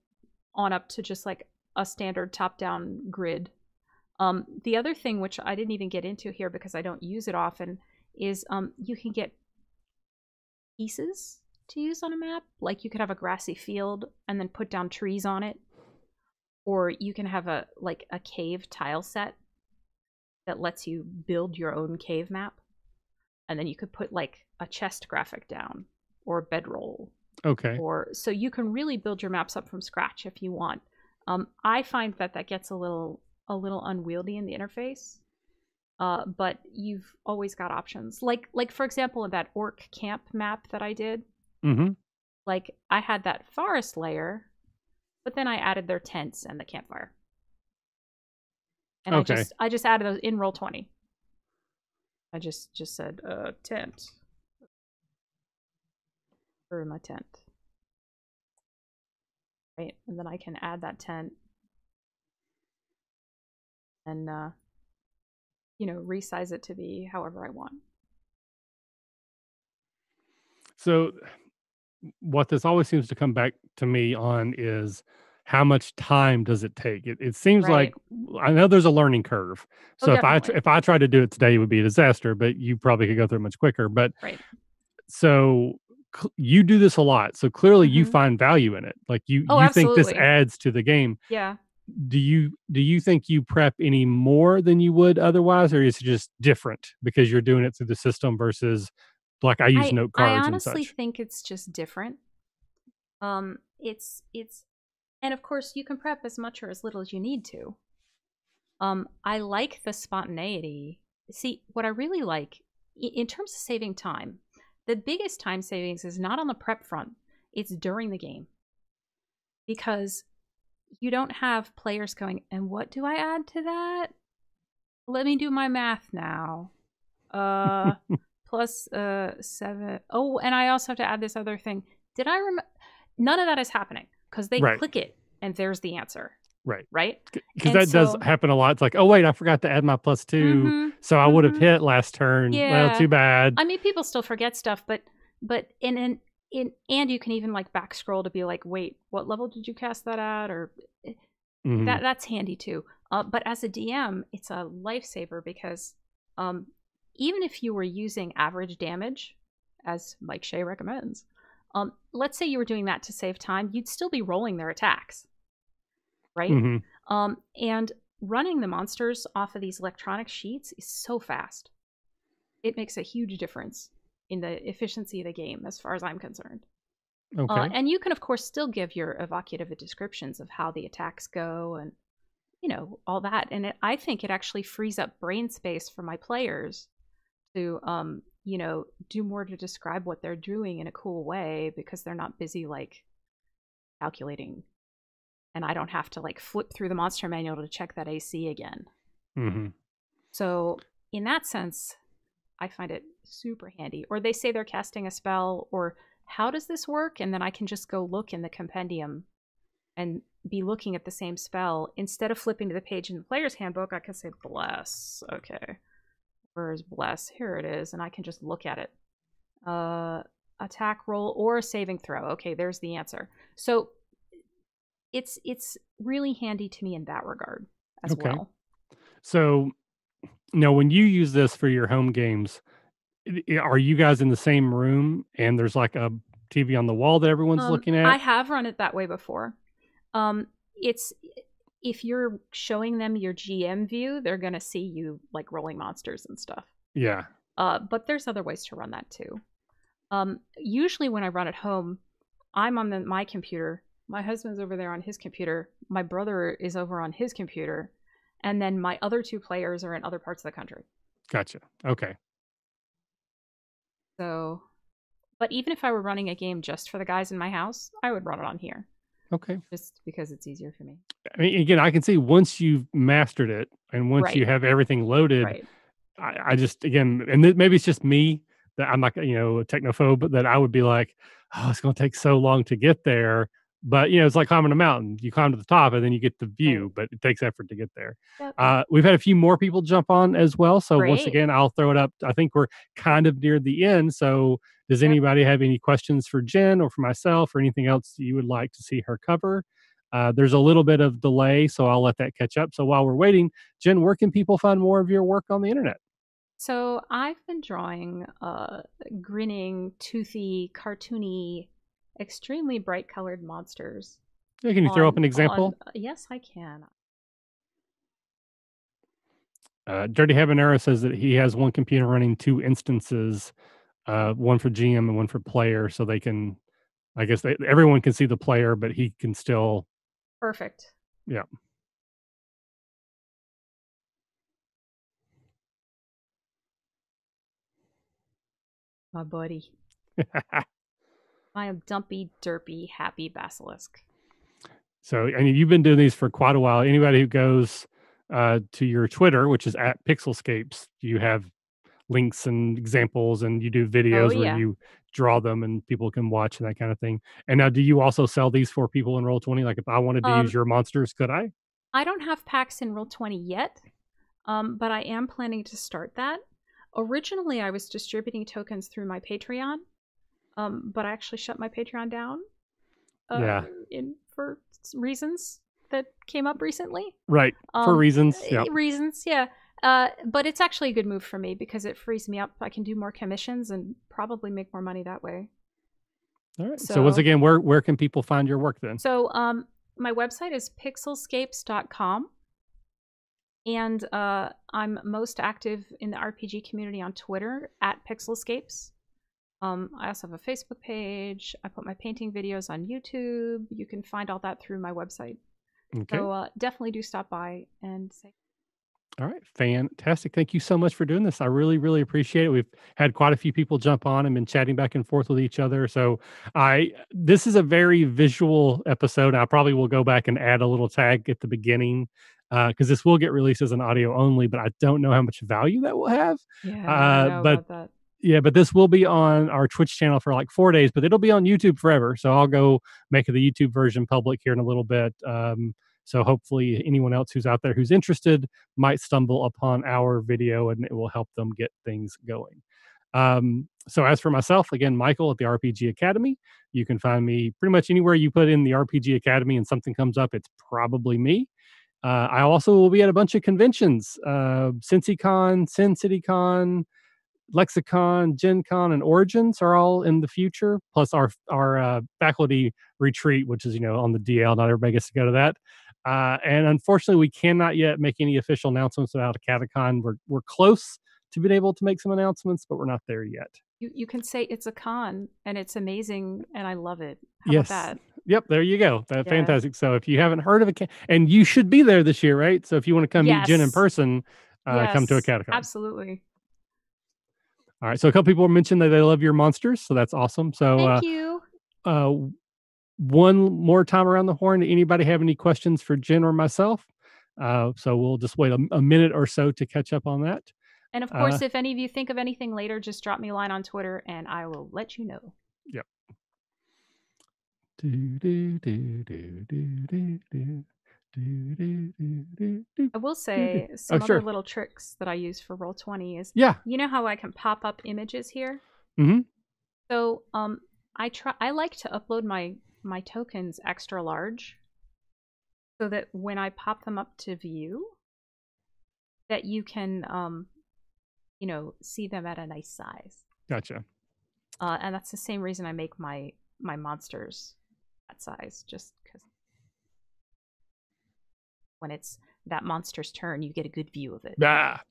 on up to just like a standard top-down grid. Um, the other thing, which I didn't even get into here because I don't use it often, is um, you can get pieces to use on a map. Like you could have a grassy field and then put down trees on it, or you can have a like a cave tile set that lets you build your own cave map, and then you could put like a chest graphic down or a bedroll. Okay. Or so you can really build your maps up from scratch if you want. Um, I find that that gets a little. a little unwieldy in the interface, uh, but you've always got options. Like, like for example, in that orc camp map that I did, mm-hmm. like I had that forest layer, but then I added their tents and the campfire, and okay. I just I just added those in roll twenty. I just just said uh, tent, or in my tent, right, and then I can add that tent. And, uh, you know, resize it to be however I want. So what this always seems to come back to me on is how much time does it take? It, it seems right. like I know there's a learning curve. So oh, if I if I tried to do it today, it would be a disaster, but you probably could go through it much quicker. But right. so you do this a lot. So clearly mm-hmm. you find value in it. Like you, oh, you think this adds to the game. Yeah. Do you do you think you prep any more than you would otherwise, or is it just different because you're doing it through the system versus like I use I, note cards? I honestly and such. think it's just different. Um, it's it's, and of course you can prep as much or as little as you need to. Um, I like the spontaneity. See, what I really like in terms of saving time, the biggest time savings is not on the prep front; it's during the game, because. You don't have players going, and what do I add to that? Let me do my math now. Uh, plus uh, seven. Oh, and I also have to add this other thing. did I remember? None of that is happening because they right. click it and there's the answer. Right. Right. Because that so, does happen a lot. It's like, oh, wait, I forgot to add my plus two. Mm-hmm, so I mm-hmm. would have hit last turn. Yeah. Well, too bad. I mean, people still forget stuff, but, but in an, in, and you can even like back scroll to be like, wait, what level did you cast that at? Or mm-hmm. that that's handy too. Uh, but as a D M, it's a lifesaver because um, even if you were using average damage, as Mike Shea recommends, um, let's say you were doing that to save time, you'd still be rolling their attacks. Right? Mm-hmm. Um, and running the monsters off of these electronic sheets is so fast. It makes a huge difference in the efficiency of the game, as far as I'm concerned. Okay. Uh, and you can, of course, still give your evocative descriptions of how the attacks go and, you know, all that. And it, I think it actually frees up brain space for my players to, um, you know, do more to describe what they're doing in a cool way because they're not busy, like, calculating. And I don't have to like flip through the monster manual to check that A C again. Mm-hmm. So in that sense, I find it super handy. Or they say they're casting a spell or how does this work? And then I can just go look in the compendium and be looking at the same spell. Instead of flipping to the page in the player's handbook, I can say bless. Okay. Where's bless? Here it is. And I can just look at it. Uh, attack roll or a saving throw. Okay. There's the answer. So It's it's really handy to me in that regard as okay. well. So now when you use this for your home games, are you guys in the same room and there's like a T V on the wall that everyone's um, looking at? I have run it that way before. Um, it's if you're showing them your G M view, they're going to see you like rolling monsters and stuff. Yeah. Uh, but there's other ways to run that too. Um, usually when I run at home, I'm on the, my computer. My husband's over there on his computer. My brother is over on his computer. And then my other two players are in other parts of the country. Gotcha. Okay. So, but even if I were running a game just for the guys in my house, I would run it on here. Okay. Just because it's easier for me. I mean, again, I can see once you've mastered it and once right. you have everything loaded, right. I, I just, again, and th- maybe it's just me that I'm like, you know, a technophobe, but that I would be like, oh, it's going to take so long to get there. But, you know, it's like climbing a mountain. You climb to the top and then you get the view, but it takes effort to get there. Yep. Uh, we've had a few more people jump on as well. So Great. Once again, I'll throw it up. I think we're kind of near the end. So does yep. anybody have any questions for Jen or for myself or anything else you would like to see her cover? Uh, there's a little bit of delay, so I'll let that catch up. So while we're waiting, Jen, where can people find more of your work on the internet? So I've been drawing uh, grinning, toothy, cartoony, extremely bright colored monsters. Yeah, can you on, throw up an example? On, uh, yes, I can. Uh, Dirty Habanero says that he has one computer running two instances, uh, one for G M and one for player. So they can, I guess they, everyone can see the player, but he can still. Perfect. Yeah. My buddy. I am dumpy, derpy, happy basilisk. So, and you've been doing these for quite a while. Anybody who goes uh, to your Twitter, which is at Pixelscapes, you have links and examples, and you do videos oh, yeah. where you draw them, and people can watch and that kind of thing. And now, do you also sell these for people in Roll twenty? Like, if I wanted to um, use your monsters, could I? I don't have packs in Roll twenty yet, um, but I am planning to start that. Originally, I was distributing tokens through my Patreon. Um, but I actually shut my Patreon down uh, yeah. in, for reasons that came up recently. Right. Um, for reasons. Yeah. Reasons. Yeah. Uh, but it's actually a good move for me because it frees me up. I can do more commissions and probably make more money that way. All right. So, so once again, where, where can people find your work then? So um, my website is pixelscapes dot com. And uh, I'm most active in the R P G community on Twitter at Pixelscapes. Um, I also have a Facebook page. I put my painting videos on YouTube. You can find all that through my website. Okay. So uh, definitely do stop by and say. All right. Fantastic. Thank you so much for doing this. I really, really appreciate it. We've had quite a few people jump on and been chatting back and forth with each other. So I, this is a very visual episode. I probably will go back and add a little tag at the beginning. Because uh, this will get released as an audio only, but I don't know how much value that will have. Yeah, uh, I know but about that. Yeah, but this will be on our Twitch channel for like four days, but it'll be on YouTube forever. So I'll go make the YouTube version public here in a little bit. Um, so hopefully anyone else who's out there who's interested might stumble upon our video and it will help them get things going. Um, so as for myself, again, Michael at the R P G Academy. You can find me pretty much anywhere you put in the R P G Academy and something comes up, it's probably me. Uh, I also will be at a bunch of conventions, uh, CincyCon, SinCityCon, Lexicon, GenCon, and Origins are all in the future. Plus our our uh, faculty retreat, which is, you know, on the D L. Not everybody gets to go to that. Uh, and unfortunately, we cannot yet make any official announcements about a CataCon. We're we're close to being able to make some announcements, but we're not there yet. You you can say it's a con, and it's amazing, and I love it. How yes. about that? Yep, there you go. That's yeah. fantastic. So if you haven't heard of a, and you should be there this year, right? So if you want to come yes. meet Jen in person, uh, yes. come to a CataCon. Absolutely. All right. So a couple people mentioned that they love your monsters. So that's awesome. So thank uh, you. Uh, one more time around the horn. Anybody have any questions for Jen or myself? Uh, so we'll just wait a, a minute or so to catch up on that. And of course, uh, if any of you think of anything later, just drop me a line on Twitter and I will let you know. Yep. Do, do, do, do, do, do, do. I will say do, do. some oh, other sure. little tricks that I use for Roll twenty is, yeah. you know how I can pop up images here? Mm-hmm. So um, I try. I like to upload my, my tokens extra large so that when I pop them up to view, that you can, um, you know, see them at a nice size. Gotcha. Uh, and that's the same reason I make my, my monsters that size, just because when it's that monster's turn, you get a good view of it. Ah.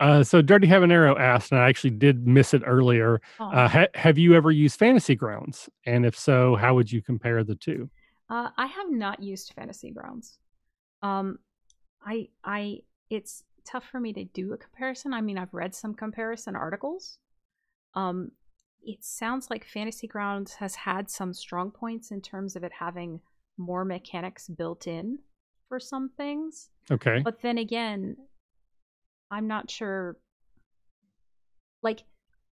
Uh, so Dirty Habanero asked, and I actually did miss it earlier, oh. uh, ha have you ever used Fantasy Grounds? And if so, how would you compare the two? Uh, I have not used Fantasy Grounds. Um, I, I, it's tough for me to do a comparison. I mean, I've read some comparison articles. Um, it sounds like Fantasy Grounds has had some strong points in terms of it having more mechanics built in for some things. Okay. But then again, I'm not sure. Like,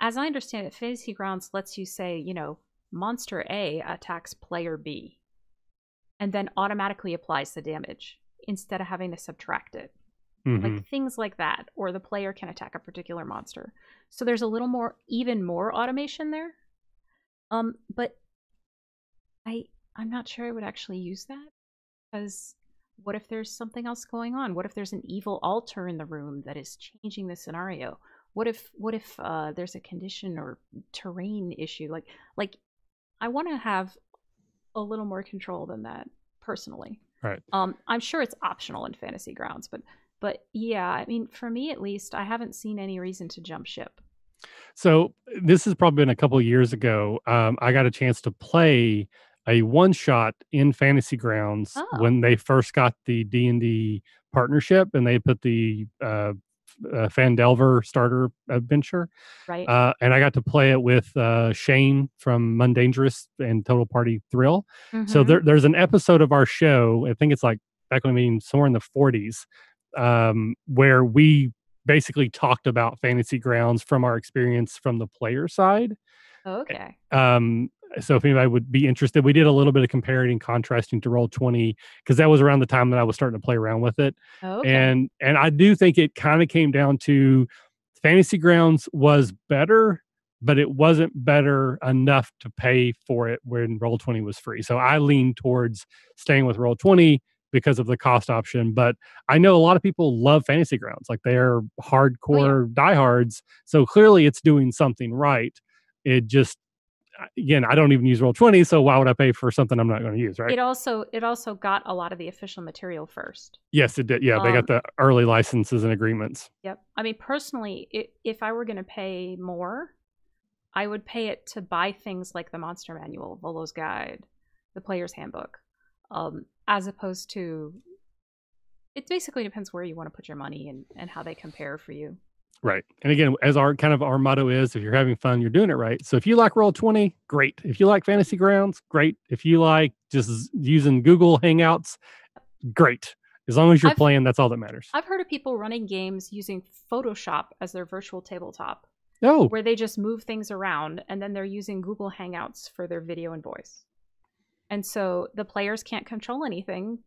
as I understand it, Fantasy Grounds lets you say, you know, monster A attacks player B and then automatically applies the damage instead of having to subtract it. Mm-hmm. Like things like that, or the player can attack a particular monster. So there's a little more, even more automation there. Um, but I, I'm not sure I would actually use that, because what if there's something else going on? What if there's an evil altar in the room that is changing the scenario? What if, what if uh, there's a condition or terrain issue? Like, like I want to have a little more control than that personally. Right. Um, I'm sure it's optional in Fantasy Grounds, but. But yeah, I mean, for me at least, I haven't seen any reason to jump ship. So this has probably been a couple of years ago. Um, I got a chance to play a one-shot in Fantasy Grounds oh. when they first got the D and D partnership, and they put the uh, uh, Fandelver starter adventure. Right. Uh, and I got to play it with uh, Shane from Mundangerous and Total Party Thrill. Mm-hmm. So there, there's an episode of our show, I think it's like back when we mean somewhere in the forties, um, where we basically talked about Fantasy Grounds from our experience from the player side. Okay. Um, so if anybody would be interested, we did a little bit of comparing and contrasting to Roll twenty, because that was around the time that I was starting to play around with it. Okay. And, and I do think it kind of came down to Fantasy Grounds was better, but it wasn't better enough to pay for it when Roll twenty was free. So I leaned towards staying with Roll twenty, because of the cost option. But I know a lot of people love Fantasy Grounds. Like, they're hardcore oh, yeah. diehards. So clearly it's doing something right. It just, again, I don't even use Roll twenty. So why would I pay for something I'm not going to use, right? It also, it also got a lot of the official material first. Yes, it did. Yeah, they um, got the early licenses and agreements. Yep. I mean, personally, it, if I were going to pay more, I would pay it to buy things like the Monster Manual, Volo's Guide, the Player's Handbook. Um, as opposed to, it basically depends where you want to put your money and, and how they compare for you. Right. And again, as our kind of our motto is, if you're having fun, you're doing it right. So if you like Roll twenty, great. If you like Fantasy Grounds, great. If you like just using Google Hangouts, great. As long as you're I've, playing, that's all that matters. I've heard of people running games using Photoshop as their virtual tabletop. No. Where they just move things around, and then they're using Google Hangouts for their video and voice. And so the players can't control anything,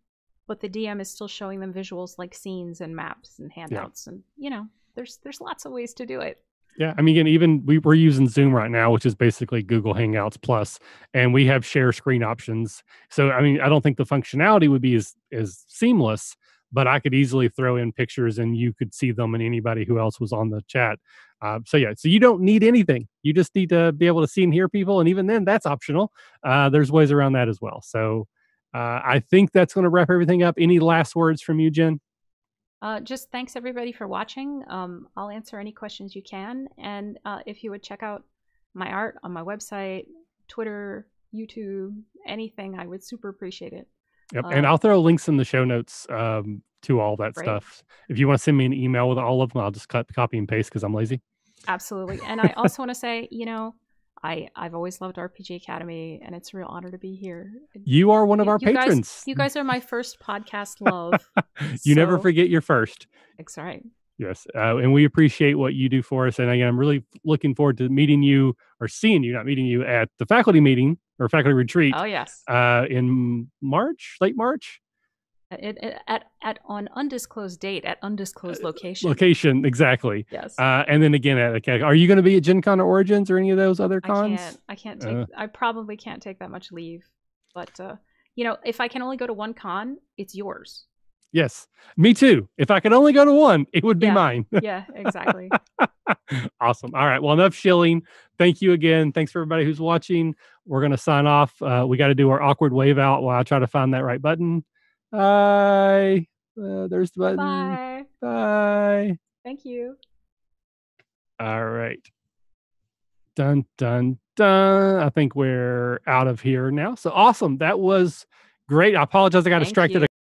but the D M is still showing them visuals like scenes and maps and handouts. Yeah. And, you know, there's there's lots of ways to do it. Yeah, I mean, and even we, we're using Zoom right now, which is basically Google Hangouts Plus, and we have share screen options. So, I mean, I don't think the functionality would be as, as seamless, but I could easily throw in pictures and you could see them and anybody who else was on the chat. Uh, so, yeah, so you don't need anything. You just need to be able to see and hear people. And even then, that's optional. Uh, there's ways around that as well. So uh, I think that's going to wrap everything up. Any last words from you, Jen? Uh, just thanks, everybody, for watching. Um, I'll answer any questions you can. And uh, if you would check out my art on my website, Twitter, YouTube, anything, I would super appreciate it. Yep, um, and I'll throw links in the show notes um, to all that great. stuff. If you want to send me an email with all of them, I'll just cut, copy and paste because I'm lazy. Absolutely. And I also want to say, you know, I, I've always loved R P G Academy, and it's a real honor to be here. You are one of our you patrons. Guys, you guys are my first podcast love. You so. never forget your first. That's right. Yes, uh, and we appreciate what you do for us. And again, I'm really looking forward to meeting you, or seeing you, not meeting you, at the faculty meeting or faculty retreat. Oh, yes. Uh, in March, late March? It, it, at at on undisclosed date at undisclosed location. Location, exactly. Yes. Uh, and then again, at okay, are you going to be at GenCon or Origins or any of those other cons? I can't. I can't take. Uh, I probably can't take that much leave. But uh, you know, if I can only go to one con, it's yours. Yes, me too. If I could only go to one, it would be yeah. mine. Yeah, exactly. Awesome. All right. Well, enough shilling. Thank you again. Thanks for everybody who's watching. We're going to sign off. Uh, we got to do our awkward wave out while I try to find that right button. Bye. Uh, there's the button. Bye. Bye. Thank you. All right. Dun, dun, dun. I think we're out of here now. So awesome. That was great. I apologize. I got Thank distracted. You.